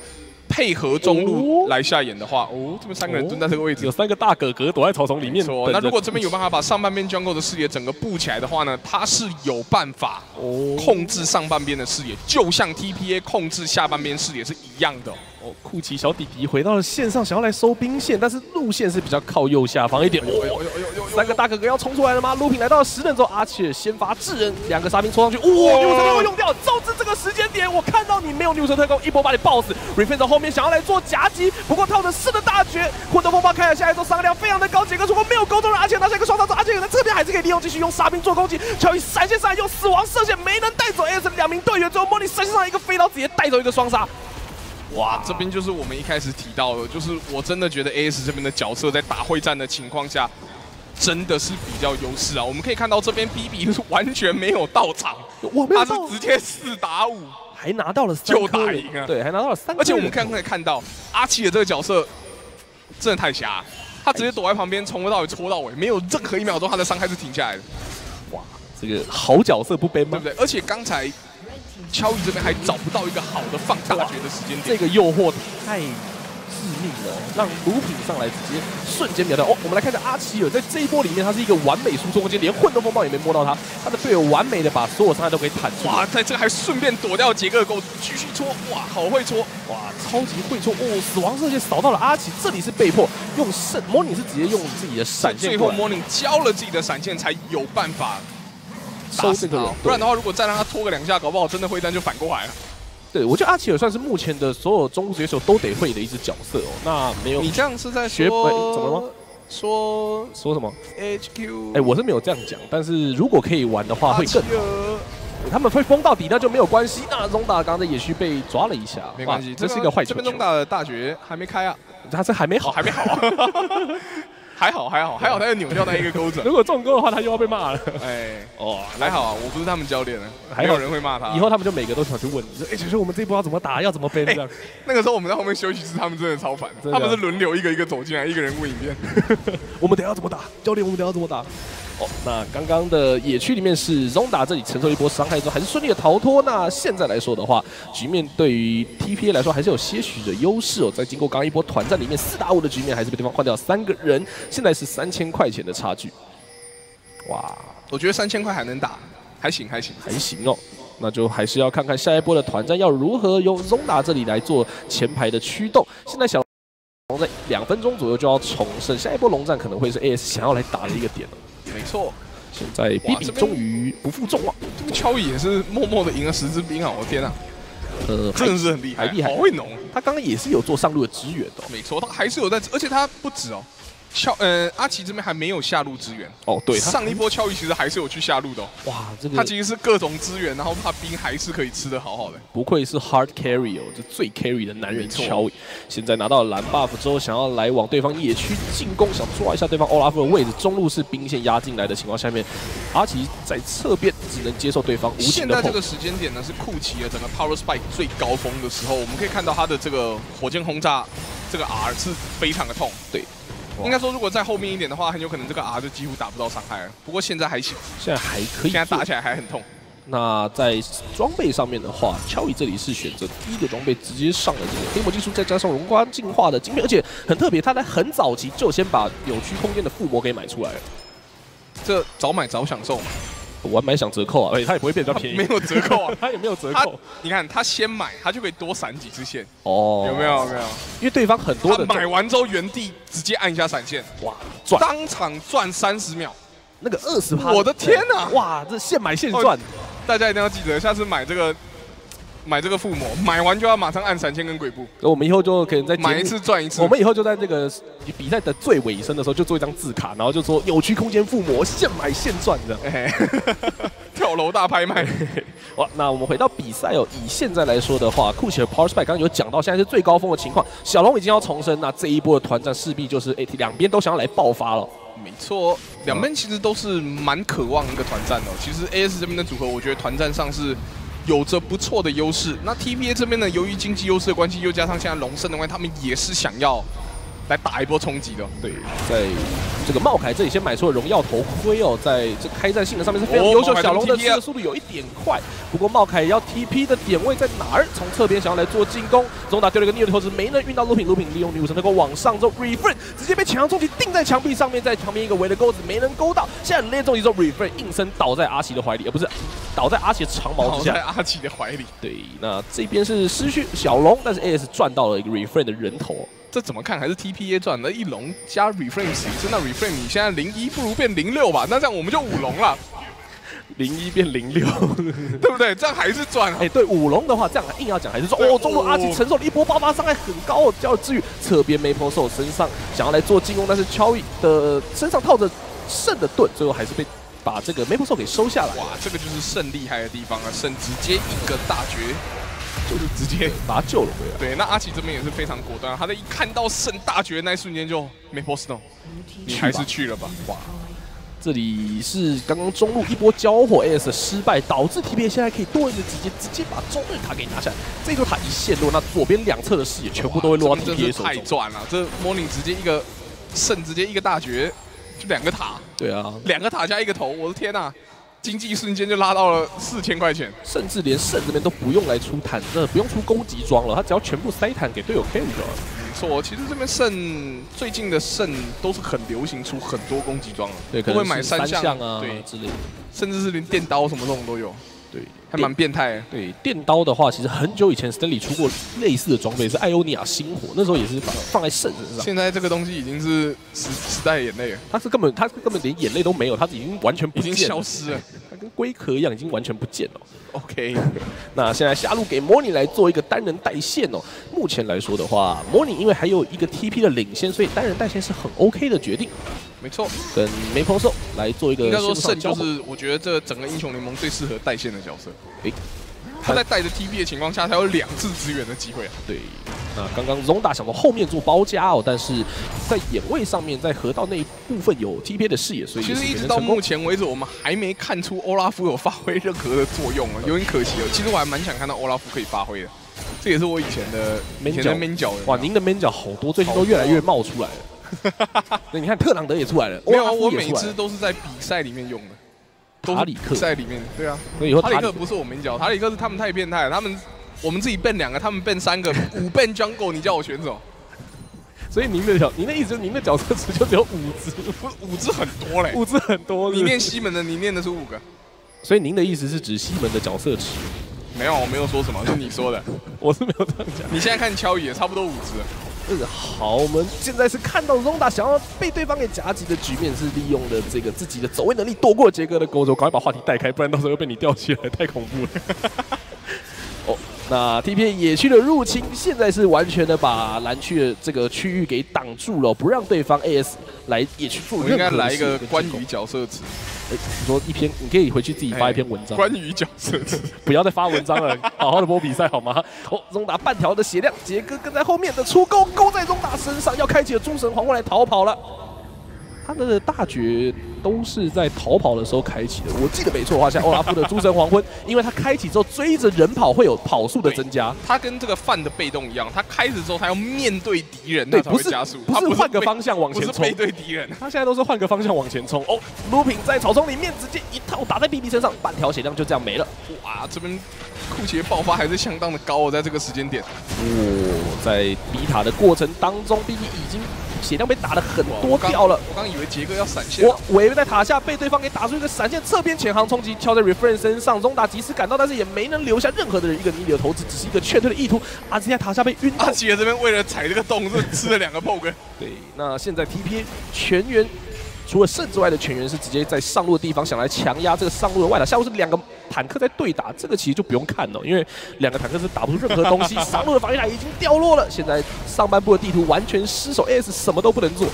配合中路来下眼的话，哦，这边3个人蹲在这个位置，有3个大哥哥躲在草丛里面。错。那如果这边有办法把上半边 jungle 的视野整个布起来的话呢，他是有办法控制上半边的视野，就像 TPA 控制下半边视野是一样的。 酷奇小弟弟回到了线上，想要来收兵线，但是路线是比较靠右下方一点。3个大哥哥要冲出来了吗？陆平来到了10人之后，阿切尔先发制人，2个沙兵冲上去，牛舌特攻用掉。赵志这个时间点，我看到你没有牛舌特攻，一波把你爆死。Refrain 从后面想要来做夹击，不过套着4的大绝，混沌风暴开了下来之后，伤害量非常的高，杰哥如果没有沟通了，阿切尔拿下一个双杀之后，阿切尔在这边还是可以利用继续用沙兵做攻击。乔伊闪现上来用死亡射线没能带走 AS 2名队员，最后莫尼闪现上一个飞刀直接带走一个双杀。 哇，这边就是我们一开始提到的，就是我真的觉得 AS 这边的角色在打会战的情况下，真的是比较优势啊。我们可以看到这边 BB 是完全没有到场，他是直接4打5，还拿到了3就打赢啊。对，还拿到了3。而且我们刚才看到阿奇的这个角色真的太瞎，他直接躲在旁边从头到尾戳到尾，没有任何1秒钟他的伤害是停下来的。哇，这个好角色不背吗？对不对？而且刚才。 乔伊这边还找不到一个好的放大决的时间点，这个诱惑太致命了，让卢品上来直接瞬间秒掉。哦，我们来看一下阿奇尔在这一波里面，他是一个完美输出空间，连混沌风暴也没摸到他，他的队友完美的把所有伤害都给铲除。哇，在这还顺便躲掉杰克的钩子，继续戳，哇，好会戳，哇，超级会戳，哦，死亡射线扫到了阿奇，这里是被迫用闪 ，Morning 是直接用自己的闪现，最后 Morning 交了自己的闪现才有办法。 收这个人，不然的话，如果再让他拖个2下，搞不好真的会战就反过来了。对，我觉得阿奇尔算是目前的所有中路选手都得会的一只角色哦。那没有，你这样是在学？怎么了吗？说什么 HQ？ 哎，我是没有这样讲，但是如果可以玩的话会更好。他们会封到底，那就没有关系。那中打刚才也是被抓了一下，没关系，这是一个坏球。这边中打的大绝还没开啊，他这还没好，还没好，还好还好还好，他又扭掉那一个钩子。如果中钩的话，他又要被骂了。哎，哦，还好啊，我不是他们教练，没有人会骂他。以后他们就每个都想去问你，哎，其实我们这一波要怎么打，要怎么背这样。那个时候我们在后面休息室，他们真的超烦，他们是轮流一个一个走进来，一个人问一遍。我们等下要怎么打，教练，我们等下要怎么打。 哦，那刚刚的野区里面是 Zonda 这里承受一波伤害之后，还是顺利的逃脱。那现在来说的话，局面对于 TPA 来说还是有些许的优势哦。在经过刚刚一波团战里面4打5的局面，还是被对方换掉3个人，现在是3000块钱的差距。哇，我觉得3000块还能打，还行还行还行哦。 那就还是要看看下一波的团战要如何由 Zonda 这里来做前排的驱动。现在小龙在2分钟左右就要重生，下一波龙战可能会是 AS 想要来打的一个点了。 没错，现在 BB 终于不负众望，这个Chouie也是默默的赢了10支兵啊！我的天啊，真的是很厉害，好会农。他刚刚也是有做上路的支援的、哦，没错，他还是有在，而且他不止哦，阿奇这边还没有下路支援哦。对，上一波Chouie其实还是有去下路的、哦。哇，这个他其实是各种支援，然后他兵还是可以吃得好好的。不愧是 hard carry 哦，这最 carry 的男人Chouie。现在拿到蓝 buff 之后，想要来往对方野区进攻，想抓一下对方欧拉夫的位置。中路是兵线压进来的情况下面，阿奇在侧边只能接受对方无情的碰。现在这个时间点呢，是库奇的整个 power spike 最高峰的时候，我们可以看到他的这个火箭轰炸，这个 R 是非常的痛。对。 应该说，如果在后面一点的话，很有可能这个 R 就几乎打不到伤害了。不过现在还行，现在还可以，现在打起来还很痛。那在装备上面的话，Chouie这里是选择第一个装备直接上了这个黑魔技术，再加上荣光进化的晶片，而且很特别，他在很早期就先把扭曲空间的附魔给买出来了。这早买早享受嘛，晚买享折扣啊！而且他也不会变比较便宜，没有折扣啊，他也没有折扣。你看他先买，他就可以多闪几支线。哦，有没有？有没有？因为对方很多的买完之后原地。 直接按一下闪现，哇，赚！当场赚30秒，那个20%，我的天啊！哇，这现买现赚、哦，大家一定要记得，下次买这个附魔，买完就要马上按闪现跟鬼步。我们以后就可以在买一次赚一次。我们以后就在这个比赛的最尾声的时候，就做一张字卡，然后就说扭曲空间附魔，现买现赚这样。哎跳楼大拍卖，哇！那我们回到比赛哦，以现在来说的话，酷奇的 Power Spike 刚刚有讲到，现在是最高峰的情况，小龙已经要重生，那这一波的团战势必就是 AT 两边都想要来爆发了。没错，两边其实都是蛮渴望一个团战的、哦。其实 AS 这边的组合，我觉得团战上是有着不错的优势。那 TPA 这边呢，由于经济优势的关系，又加上现在龙胜的关系，他们也是想要。 来打一波冲击的，对，在这个茂凯这里先买出了荣耀头盔哦，在这开战性能上面是非常优秀。小龙的吃的速度有一点快，不过茂凯也要 TP 的点位在哪儿？从侧边想要来做进攻，中打丢了一个逆流投掷，没能运到Looping，Looping 利用女武神能够往上之后 ，Refrain 直接被强攻击钉在墙壁上面，在旁边一个围的钩子没能勾到。现在连中击之后 ，Refrain 应声倒在阿奇的怀里，不是倒在阿奇的长矛之下。倒在阿奇的怀里。对，那这边是失去小龙，但是 AS 赚到了一个 Refrain 的人头、哦。 这怎么看还是 TPA 赚的，一龙加 reframe 10，真的 reframe 你现在01不如变06吧，那这样我们就5龙了，01变06，对不对？这样还是赚啊！哎，对5龙的话，这样硬要讲还是赚。哦，中路阿奇承受了一波爆发伤害很高哦，要治愈侧边 Maple Snow 身上想要来做进攻，但是Chouie的身上套着圣的盾，最后还是被把这个 Maple Snow 给收下来。哇，这个就是圣厉害的地方啊！圣直接一个大绝。 就是直接把他救了回来。对，那阿奇这边也是非常果断，他在一看到圣大绝那一瞬间就没 post no， 你还是去了吧。哇，这里是刚刚中路一波交火 AS 的失败，导致 TPA 现在可以多一个直接把中路塔给拿下来。这座塔一陷落，那左边2侧的视野全部都会落到 TPA 手中。太赚了，这 Morning 直接一个圣，直接一个大绝，就2个塔。对啊，2个塔加一个头，我的天哪、啊！ 经济一瞬间就拉到了4000块钱，甚至连圣这边都不用来出坦，不用出攻击装了，他只要全部塞坦给队友 carry 了。没错，其实这边圣最近的圣都是很流行出很多攻击装了，对，都会买3项啊，对之类的，甚至是连电刀什么这种都有，对，还蛮变态。对，电刀的话，其实很久以前 Stanley 出过类似的装备，是艾欧尼亚星火，那时候也是放在圣身上。现在这个东西已经是时代的眼泪了，他根本连眼泪都没有，他已经完全不见了，已经消失了。它跟龟壳一样，已经完全不见了。OK， 那现在下路给Morning来做一个单人带线哦。目前来说的话，Morning因为还有一个 TP 的领先，所以单人带线是很 OK 的决定。没错，跟Maple Snow来做一个。应该说胜就是我觉得这整个英雄联盟最适合带线的角色。诶，他在带着 TP 的情况下，他有两次支援的机会啊。对。 那刚刚 Zonda 想到后面做包夹哦，但是在眼位上面，在河道那一部分有 TPA 的视野，所以其实一直到目前为止，我们还没看出欧拉夫有发挥任何的作用啊，有点可惜哦。其实我还蛮想看到欧拉夫可以发挥的，这也是我以前的 man 角。哇，您的 man 角好多，最近都越来越冒出来了。那你看特朗德也出来了，没有，我每次都是在比赛里面用的，塔里克在里面，对啊，所以以后塔里克不是我 man 角，塔里克是他们太变态了，他们。 我们自己ban两个，他们ban三个，5ban jungle， 你叫我选什么？所以您的意思就是您的角色池就只有5只，不是5只很多嘞，5只很多。你念西门的，你念得出5个。所以您的意思是指西门的角色池？没有，我没有说什么，是你说的，我是没有这样讲。你现在看Chouie也差不多5只了。好，我们现在是看到 Zonda 想要被对方给夹击的局面，是利用了这个自己的走位能力躲过杰哥的钩子，赶快把话题带开，不然到时候又被你吊起来，太恐怖了。那 TPA 野区的入侵，现在是完全的把蓝区的这个区域给挡住了，不让对方 AS 来野区做任何事。我应该来一个关于角色词，你说一篇，你可以回去自己发一篇文章。关于角色词，不要再发文章了，好好的播比赛好吗？哦，宗达半条的血量，杰哥跟在后面的出钩，勾在宗达身上，要开启了诸神皇冠来逃跑了。他的大绝都是在逃跑的时候开启的，我记得没错的话，像欧拉夫的诸神黄昏，因为他开启之后追着人跑会有跑速的增加。他跟这个范的被动一样，他开始之后他要面对敌人，对，不是加速，不是换个方向往前冲，不是背对敌人，他现在都是换个方向往前冲。哦 ，Looping 在草丛里面直接一套打在 BB 身上，半条血量就这样没了。哇，这边库奇爆发还是相当的高哦，在这个时间点。哦，在逼塔的过程当中 ，BB 已经。 血量被打的很多掉了，我刚以为杰哥要闪现，我尾在塔下被对方给打出一个闪现，侧边潜航冲击敲在 Refrain 身上，宗达及时赶到，但是也没能留下任何的人一个泥流投掷，只是一个劝退的意图。阿吉在塔下被晕到，阿吉这边为了踩这个洞是吃了2个 poke。对，那现在 TPA 全员除了圣之外的全员是直接在上路的地方想来强压这个上路的外塔，下路是2个坦克在对打，这个其实就不用看了，因为2个坦克是打不出任何东西。上路的防御塔已经掉落了，现在上半部的地图完全失守 ，AS 什么都不能做。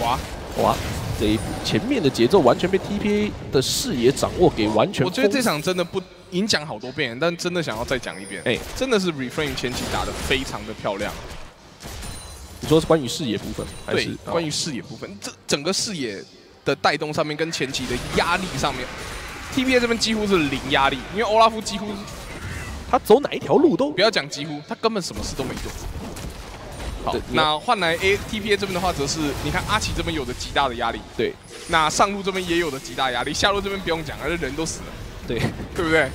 哇哇，这一前面的节奏完全被 TPA 的视野掌握给完全。我觉得这场真的不已经讲好多遍，但真的想要再讲一遍。哎，真的是 Refrain 前期打得非常的漂亮。你说是关于视野部分，还是关于视野部分？这整个视野的带动上面跟前期的压力上面。 TPA 这边几乎是零压力，因为欧拉夫几乎他走哪一条路都不要讲几乎，他根本什么事都没做。好，那换来 TPA 这边的话，则是你看阿奇这边有着极大的压力，对，那上路这边也有着极大压力，下路这边不用讲，而人都死了，对，对不对？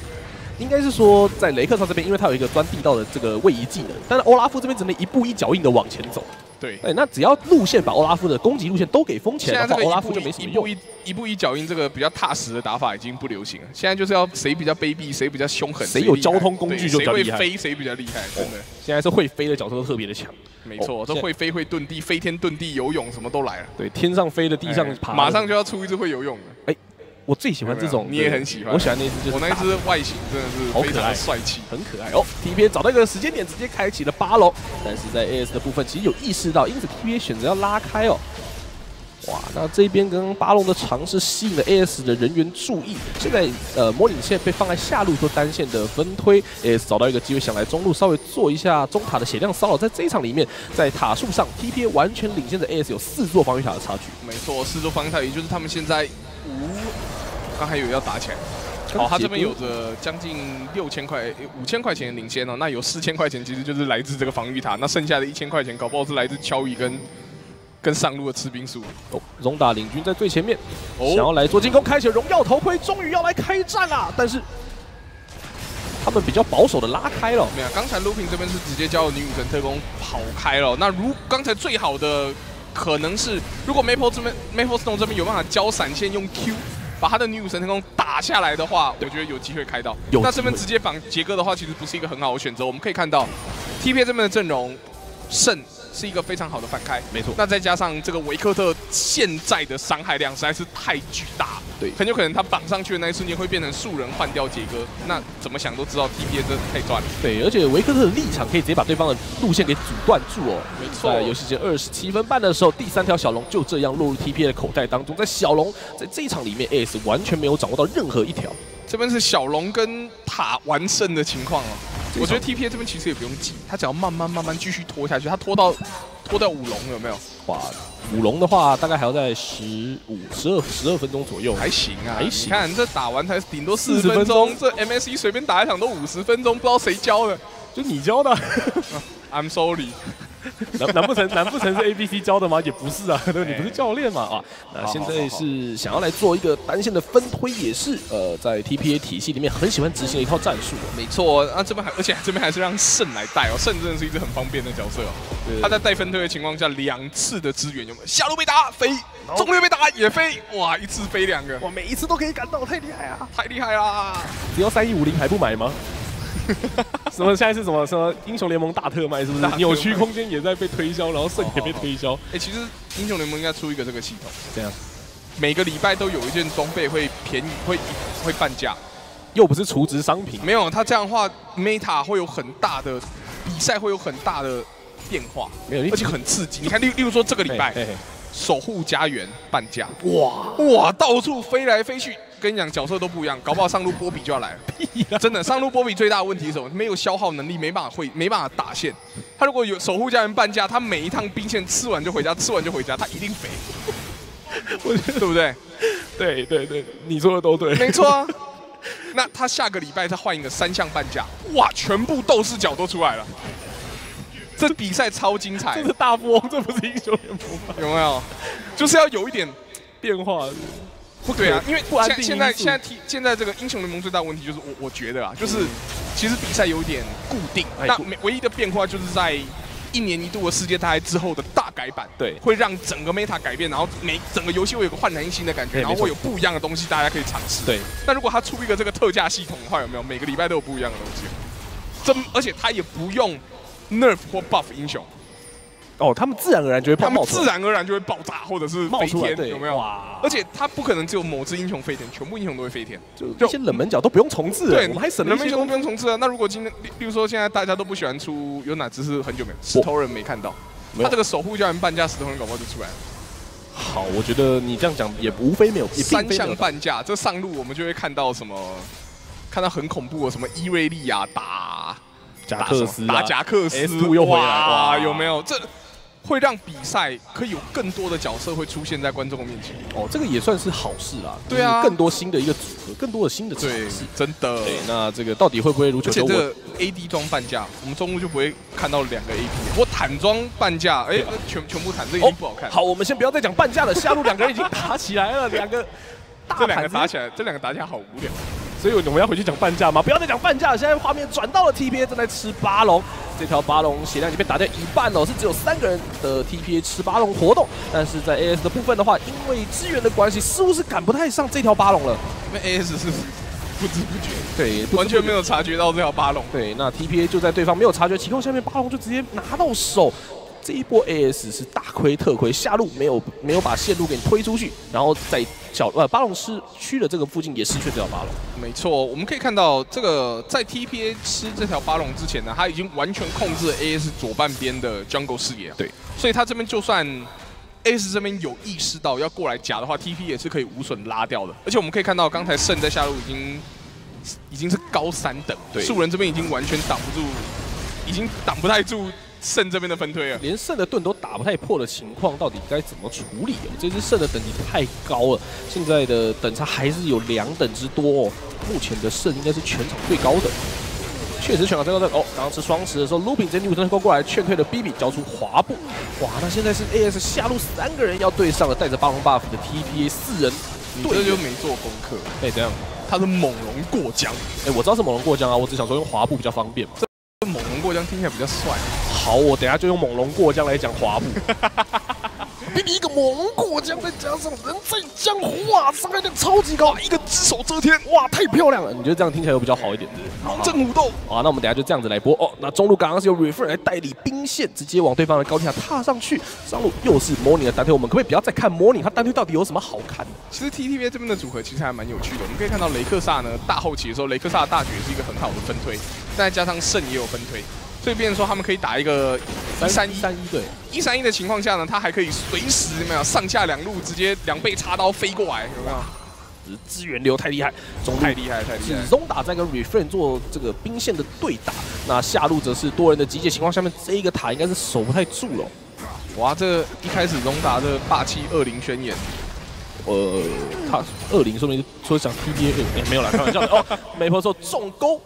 应该是说在雷克萨这边，因为他有一个钻地道的这个位移技能，但是欧拉夫这边只能一步一脚印的往前走。 对，哎，那只要路线把欧拉夫的攻击路线都给封起来的话，欧拉夫就没什么用。一步一脚印这个比较踏实的打法已经不流行了，现在就是要谁比较卑鄙，谁比较凶狠，谁有交通工具就比较厉害，谁会飞谁比较厉害，真的。现在是会飞的角色都特别的强，没错，都会飞会遁地，飞天遁地游泳什么都来了。对，天上飞的地上爬，马上就要出一只会游泳的。哎，我最喜欢这种，你也很喜欢，我喜欢那只，我那只外形真的是好可爱，帅气，很可爱哦。TPA 找到一个时间点，直接开启了8楼，但是在 AS 的部分其实有意识。 因此 TPA 选择要拉开哦，哇，那这边跟巴龙的尝试吸引了 AS 的人员注意。现在Morning现在被放在下路做单线的分推 ，AS 找到一个机会想来中路稍微做一下中塔的血量骚扰。在这一场里面，在塔树上 TPA 完全领先着 AS 有4座防御塔的差距。没错，4座防御塔，也就是他们现在刚才有要打起来。 哦，他这边有着将近6000块、5000块钱领先哦，那有4000块钱其实就是来自这个防御塔，那剩下的1000块钱搞不好是来自Chouie跟上路的吃兵书。哦，荣打领军在最前面，哦、想要来做进攻，开启了荣耀头盔，终于要来开战啦！但是他们比较保守的拉开了。没有，刚才 Looping 这边是直接交了女武神特工跑开了。那如刚才最好的可能是，如果 Maple Snow 这边有办法交闪现用 Q。 把他的女武神天空打下来的话，我觉得有机会开到。那这边直接绑杰哥的话，其实不是一个很好的选择。我们可以看到 ，TPA 这边的阵容，圣是一个非常好的反开，没错。那再加上这个维克特现在的伤害量实在是太巨大了。对，很有可能他绑上去的那一瞬间会变成树人换掉杰哥，那怎么想都知道 TPA 真的太赚了。对，而且维克特的立场可以直接把对方的路线给阻断住哦。没错，在游戏前27分半的时候，第三条小龙就这样落入 TPA 的口袋当中。在小龙在这一场里面 ，AS 完全没有掌握到任何一条。这边是小龙跟塔完胜的情况哦。 我觉得 TPA 这边其实也不用急，他只要慢慢继续拖下去，他拖到五龙有没有？哇，五龙的话大概还要在12分钟左右，还行啊，还行。你看这打完才顶多40分钟，这 MSC 随便打一场都50分钟，不知道谁教的，就你教的。I'm sorry。 难不成是 ABC 教的吗？也不是啊，对，你不是教练嘛啊。那现在是想要来做一个单线的分推，也是在 TPA 体系里面很喜欢执行的一套战术。没错，那这边还是让圣来带哦，圣真的是一只很方便的角色哦。他在带分推的情况下，2次的支援有没有？下路被打飞，中路被打也飞，哇，一次飞2个，哇，每一次都可以赶到，太厉害啊，太厉害啦！只要3150还不买吗？ 什么？现在是什么？什么英雄联盟大特卖是不是？扭曲空间也在被推销，然后圣也被推销。哎，其实英雄联盟应该出一个这个系统，这样每个礼拜都有一件装备会便宜，会半价，又不是储值商品。没有，它这样的话 ，meta 会有很大的比赛，会有很大的变化，没有，而且很刺激。你看，例如说这个礼拜，守护家园半价，哇，到处飞来飞去。 跟你讲，角色都不一样，搞不好上路波比就要来了。真的，上路波比最大的问题是什么？没有消耗能力，没办法打线。他如果有守护家人半价，他每一趟兵线吃完就回家，吃完就回家，他一定肥。我觉得对不对？对，你说的都对。没错啊。那他下个礼拜再换一个3项半价，哇，全部斗士角都出来了。这比赛超精彩。这是大富翁，这不是英雄联盟。有没有？就是要有一点变化。 对啊，因为现在这个英雄联盟最大问题就是我觉得啊，就是其实比赛有点固定，那唯一的变化就是在1年1度的世界大赛之后的大改版，对，会让整个 meta 改变，然后整个游戏会有个焕然一新的感觉，然后会有不一样的东西大家可以尝试。对，那如果他出一个这个特价系统的话，有没有每个礼拜都有不一样的东西？而且他也不用 nerf 或 buff 英雄。 哦，他们自然而然就会爆，他们自然而然就会爆炸，或者是飞天，有没有？而且他不可能只有某只英雄飞天，全部英雄都会飞天，就这些冷门角都不用重置，对，我们还省了一些都不用重置啊。那如果今天，例如说现在大家都不喜欢出，有哪只是很久没有？石头人没看到，他这个守护家人半价，石头人搞不好就出来了。好，我觉得你这样讲也无非没有3项半价，这上路我们就会看到什么？看到很恐怖的什么伊瑞利亚打夹克斯，打夹克斯又回来了，有没有？这 会让比赛可以有更多的角色会出现在观众面前哦，这个也算是好事啦。对啊，更多新的一个组合，更多的新的尝试，真的。对，那这个到底会不会如球球？而且这个 AD 装半价，我们中路就不会看到2个 AD。我坦装半价，哎，全部坦，这已经不好看。好，我们先不要再讲半价了。下路2个人已经打起来了，这两个打起来，好无聊。 所以我们要回去讲半价吗？不要再讲半价了。现在画面转到了 TPA 正在吃巴龙，这条巴龙血量已经被打掉1半哦，是只有3个人的 TPA 吃巴龙活动。但是在 AS 的部分的话，因为支援的关系，似乎是赶不太上这条巴龙了。因为 AS 是不知不觉，对，完全没有察觉到这条巴龙。对，那 TPA 就在对方没有察觉情况下面，巴龙就直接拿到手。 这一波 AS 是大亏特亏，下路没有把线路给你推出去，然后在巴龙失区的这个附近也失去这条巴龙。没错，我们可以看到这个在 TPA 吃这条巴龙之前呢，他已经完全控制了 AS 左半边的 jungle 视野。对，所以他这边就算 AS 这边有意识到要过来夹的话 ，TPA 也是可以无损拉掉的。而且我们可以看到，刚才圣在下路已经是高3等，对，树人这边已经完全挡不住，已经挡不太住 圣这边的分推啊，连圣的盾都打不太破的情况，到底该怎么处理啊？这只圣的等级太高了，现在的等差还是有2等之多哦。目前的圣应该是全场最高的，确实全场最高的哦。刚刚吃双持的时候 ，Looping 这女武神过来劝退了 BB， 交出滑步。哇，那现在是 AS 下路3个人要对上了，带着巴龙 buff 的 TPA 4人，对，这就没做功课。哎，怎样？他是猛龙过江。哎，我知道是猛龙过江啊，我只想说用滑步比较方便嘛。 猛龙过江听起来比较帅。好，我等下就用猛龙过江来讲滑步。BB 一个蒙过江，再加上人在江湖，哇，伤害量超级高，一个只手遮天，哇，太漂亮了！你觉得这样听起来会比较好一点是不是？龙争虎斗啊，那我们等下就这样子来播哦。那中路刚刚是由 Refrain 来代理兵线，直接往对方的高地塔踏上去。上路又是 Morning 的单推，我们可不可以不要再看 Morning 他单推到底有什么好看的？其实 TPA 这边的组合其实还蛮有趣的，我们可以看到雷克萨呢大后期的时候，雷克萨的大绝是一个很好的分推，再加上圣也有分推。 所以变成说他们可以打一个131，对，131的情况下呢，他还可以随时没有上下两路直接两倍插刀飞过来，有没有？只是资源流太厉害，中太厉害，太厉害。始终打在跟 Refrain 做这个兵线的对打，那下路则是多人的集结情况下面，这一个塔应该是守不太住了、哦。哇，这一开始荣达的霸气20宣言。 他20说明说想 TPA， 没有啦，开玩笑的哦。Maple Snow重钩。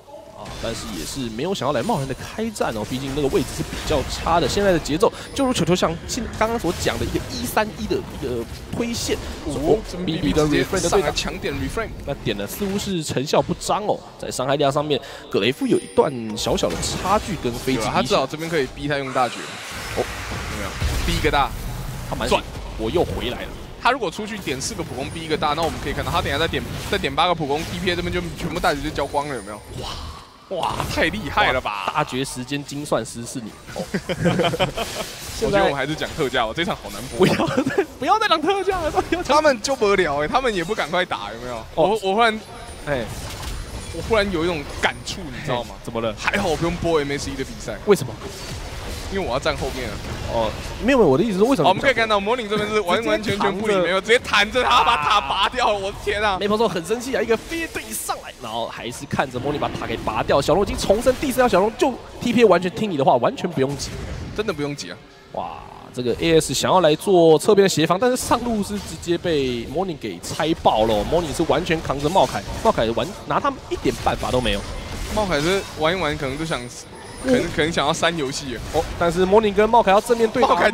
但是也是没有想要来贸然的开战哦，毕竟那个位置是比较差的。现在的节奏就如球球像刚刚所讲的一个131的一个推线，哦 ，BB 跟 Refrain 的对打，强点 Refrain， 那点呢似乎是成效不彰哦，在伤害量上面，葛雷夫有一段小小的差距跟飞机，他至少这边可以逼他用大绝，哦，有没有？逼一个大，他蛮赚，我又回来了。 他如果出去点4个普攻逼一个大，那我们可以看到他等一下再点8个普攻 ，TPA 这边就全部大绝就交光了，有没有？哇哇，太厉害了吧！大绝时间精算师是你。哦、我觉得我还是讲特价，我这场好难播。不要再讲特价了，他们就不聊哎，他们也不赶快打，有没有？哦、我忽然哎。欸 我忽然有一种感触，你知道吗？怎么了？还好我不用播 MSC 的比赛。为什么？因为我要站后面了。哦，没有没有，我的意思是为什么？我们可以看到 Morning 这边是完完全全不理，没有直接弹着他把塔拔掉了。我的天啊 ！Maple Snow 很生气啊，一个飞队上来，然后还是看着 Morning 把塔给拔掉。小龙已经重生第4条，小龙就 TPA 完全听你的话，完全不用急，真的不用急啊！哇，这个 AS 想要来做侧边的协防，但是上路是直接被 Morning 给拆爆了。Morning 是完全扛着茂凯，茂凯拿他们一点办法都没有。茂凯是玩一玩，可能就想，可能想要删游戏哦。但是 Morning 跟茂凯要正面对打，茂凯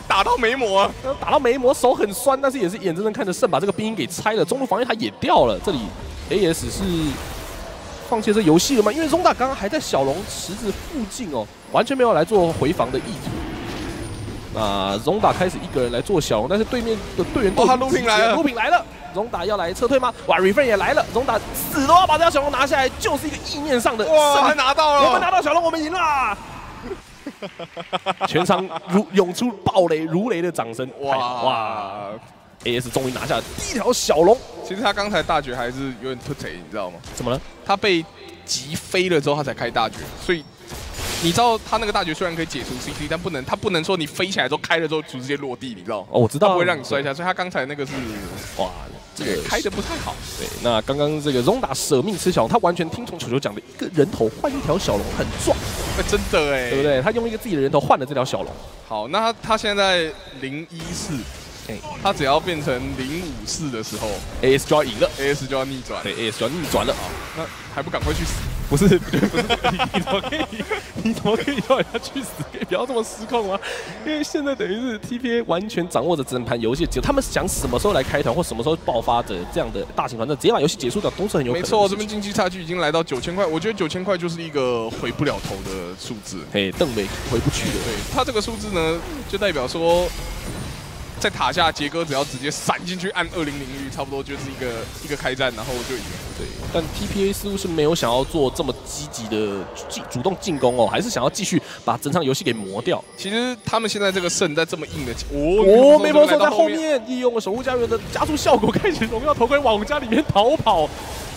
打到没魔，打到没魔，手很酸，但是也是眼睁睁看着圣把这个兵营给拆了，中路防御塔也掉了。这里 AS 是。 放弃这游戏了吗？因为Zonda刚刚还在小龙池子附近哦，完全没有来做回防的意图。那Zonda开始一个人来做小龙，但是对面的队员都他Looping来了，Looping来了，Zonda要来撤退吗？哇 ，Refrain 也来了，Zonda死都要把这条小龙拿下来，就是一个意念上的。哇，还拿到了！我们拿到小龙，我们赢啦！全场涌出暴雷如雷的掌声。哇哇 ！AS 终于拿下了第1条小龙。 其实他刚才大绝还是有点突腿，你知道吗？怎么了？他被击飞了之后，他才开大绝，所以你知道他那个大绝虽然可以解除 CC， 但他不能说你飞起来之后开了之后直接落地，你知道吗？哦，我知道，他不会让你摔下，所以他刚才那个是哇，这个开的不太好。对，那刚刚这个 Zonda 舍命吃小龙，他完全听从球球讲的，一个人头换一条小龙很壮，哎，真的哎，对不对？他用一个自己的人头换了这条小龙。好，那他现在014。 他只要变成054的时候 ，AS 就要赢了 ，AS 就要逆转，对 ，AS 就要逆转了啊！那还不赶快去死？不是，你怎么可以让人家去死？可以不要这么失控吗？因为现在等于是 TPA 完全掌握着整盘游戏的节奏，他们想什么时候来开团或什么时候爆发的这样的大型团战，直接把游戏结束掉都是很有可能。没错，这边经济差距已经来到9000块，我觉得9000块就是一个回不了头的数字，嘿，邓美回不去了。对他这个数字呢，就代表说。 在塔下，杰哥只要直接闪进去按2001，差不多就是一个开战，然后就赢了。对，但 TPA 似乎是没有想要做这么积极的主动进攻哦，还是想要继续把整场游戏给磨掉。其实他们现在这个胜在这么硬的哦，Maple Snow在后面利用了守护家园的加速效果，开始荣耀头盔往家里面逃跑。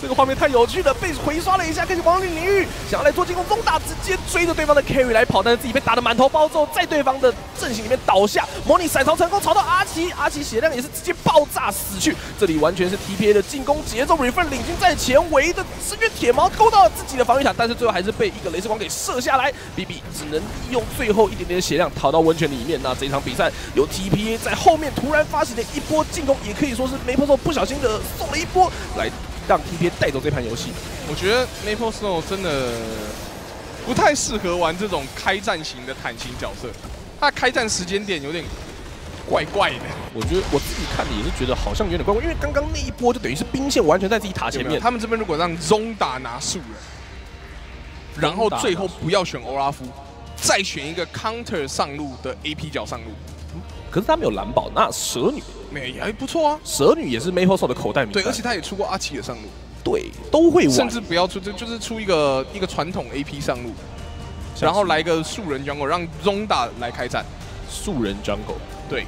这个画面太有趣了，被回刷了一下，开始往领域想要来做进攻，中打直接追着对方的 carry 来跑，但是自己被打得满头包之后，在对方的阵型里面倒下。模拟闪逃成功，逃到阿奇，阿奇血量也是直接爆炸死去。这里完全是 TPA 的进攻节奏 ，Refrain 领军在前围的深渊铁矛勾到了自己的防御塔，但是最后还是被一个雷射光给射下来。BB 只能利用最后一点点的血量逃到温泉里面。那这一场比赛由 TPA 在后面突然发起的一波进攻，也可以说是Maple Snow不小心的送了一波来。 让 TPA 带走这盘游戏，我觉得 Maple Snow 真的不太适合玩这种开战型的坦型角色，他开战时间点有点怪怪的。我觉得我自己看的也是觉得好像有点怪怪，因为刚刚那一波就等于是兵线完全在自己塔前面。有没有他们这边如果让Zonda拿树人，然后最后不要选欧拉夫，再选一个 counter 上路的 AP 角上路。可是他没有蓝宝，那蛇女也还不错啊。蛇女也是 Maple Snow 的口袋名单，对，而且他也出过阿奇的上路，对，都会玩，甚至不要出，就是出一个传统 AP 上路，然后来个素人 Jungle， 让 Zonda 来开战，素人 Jungle， 对，